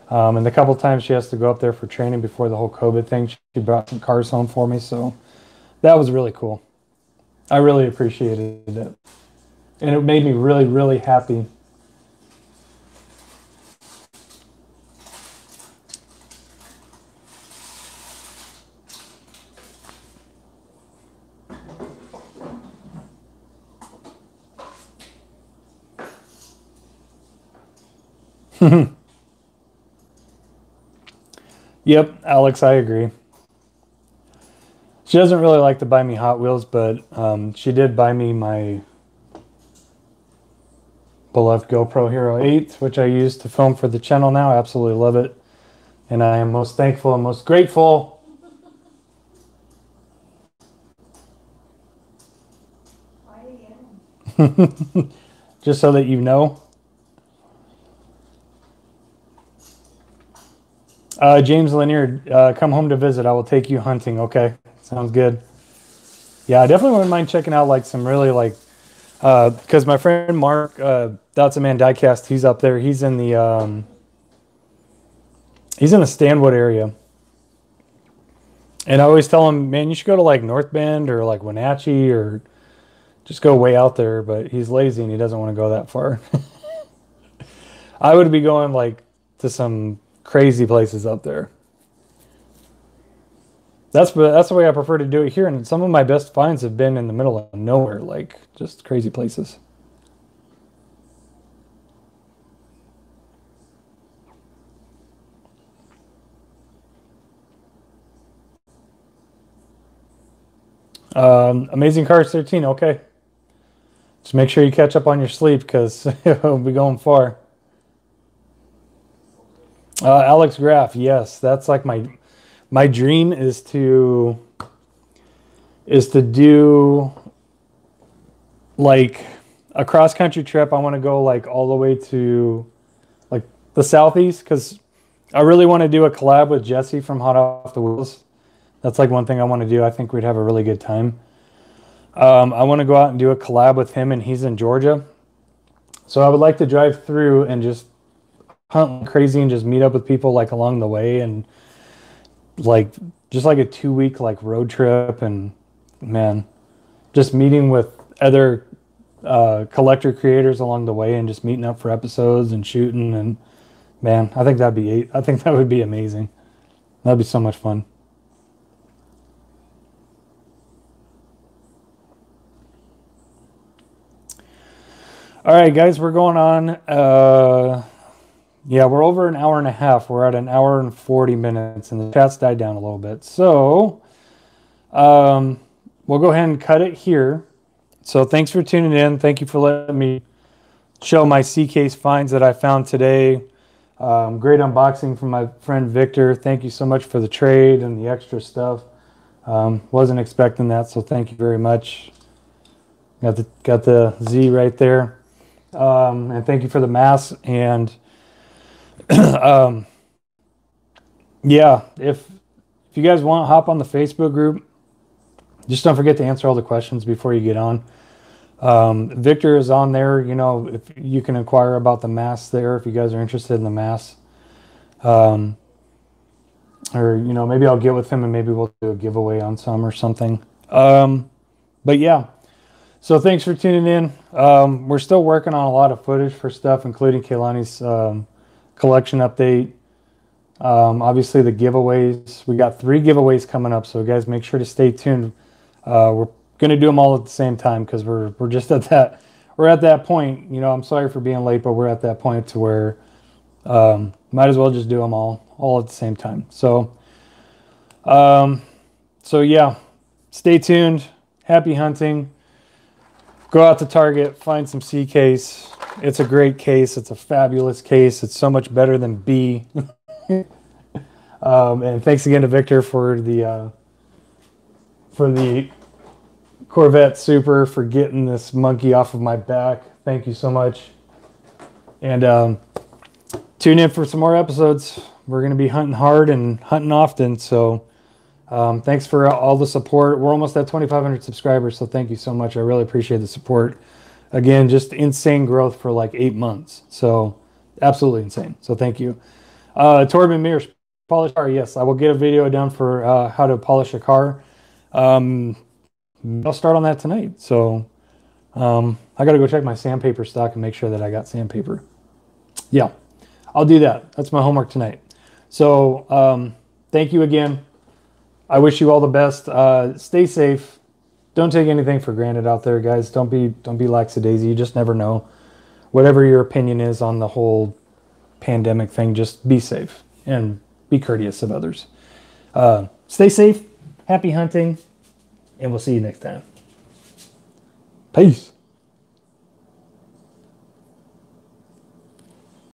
Um, and the couple times she has to go up there for training before the whole COVID thing, she brought some cars home for me. So that was really cool. I really appreciated it. And it made me really, really happy. Yep, Alex, I agree. She doesn't really like to buy me Hot Wheels, but um, she did buy me my beloved GoPro Hero eight, which I use to film for the channel now. I absolutely love it. And I am most thankful and most grateful just so that you know. Uh, James Lanier, uh, come home to visit. I will take you hunting. Okay, sounds good. Yeah, I definitely wouldn't mind checking out like some really like, uh, because my friend Mark, uh, Datsun Man Diecast, he's up there. He's in the, um, he's in the Stanwood area. And I always tell him, man, you should go to like North Bend or like Wenatchee or just go way out there, but he's lazy and he doesn't want to go that far. I would be going like to some crazy places up there. That's that's the way I prefer to do it here, and some of my best finds have been in the middle of nowhere, like just crazy places. Um, Amazing Cars thirteen, okay. Just make sure you catch up on your sleep because we'll be going far. Uh, Alex Graff, yes, that's like my my dream is to is to do like a cross country trip. I want to go like all the way to like the southeast because I really want to do a collab with Jesse from Hot Off the Wheels. That's like one thing I want to do. I think we'd have a really good time. Um, I want to go out and do a collab with him, and he's in Georgia. So I would like to drive through and just hunt crazy and just meet up with people like along the way and like just like a two week like road trip, and man, just meeting with other uh, collector creators along the way and just meeting up for episodes and shooting, and man, I think that'd be I think that would be amazing. That'd be so much fun. All right, guys, we're going on. Uh, yeah, we're over an hour and a half. We're at an hour and forty minutes, and the chat's died down a little bit. So um, we'll go ahead and cut it here. So thanks for tuning in. Thank you for letting me show my C-Case finds that I found today. Um, great unboxing from my friend Victor. Thank you so much for the trade and the extra stuff. Um, wasn't expecting that, so thank you very much. Got the, got the Z right there. Um, and thank you for the mass, and um, yeah, if if you guys want, hop on the Facebook group. Just don't forget to answer all the questions before you get on. Um, Victor is on there. You know, if you can inquire about the mass there, if you guys are interested in the mass, um, or you know, maybe I'll get with him and maybe we'll do a giveaway on some or something. Um, but yeah. So thanks for tuning in. Um, we're still working on a lot of footage for stuff, including Kehlani's um, collection update. Um, obviously, the giveaways. We got three giveaways coming up, so guys, make sure to stay tuned. Uh, we're going to do them all at the same time because we're we're just at that we're at that point. You know, I'm sorry for being late, but we're at that point to where um, might as well just do them all all at the same time. So, um, so yeah, stay tuned. Happy hunting. Go out to Target, find some C case. It's a great case. It's a fabulous case. It's so much better than B. um, and thanks again to Victor for the uh, for the Corvette Super, for getting this monkey off of my back. Thank you so much. And um, tune in for some more episodes. We're going to be hunting hard and hunting often. So Um, thanks for all the support. We're almost at twenty-five hundred subscribers, so thank you so much. I really appreciate the support. Again, just insane growth for like eight months. So absolutely insane. So thank you. Uh, Torben Mears, polish car. Yes, I will get a video done for uh, how to polish a car. Um, I'll start on that tonight. So um, I got to go check my sandpaper stock and make sure that I got sandpaper. Yeah, I'll do that. That's my homework tonight. So um, thank you again. I wish you all the best. Uh, stay safe. Don't take anything for granted out there, guys. Don't be don't be lackadaisy. You just never know. Whatever your opinion is on the whole pandemic thing, just be safe and be courteous of others. Uh, stay safe. Happy hunting, and we'll see you next time. Peace.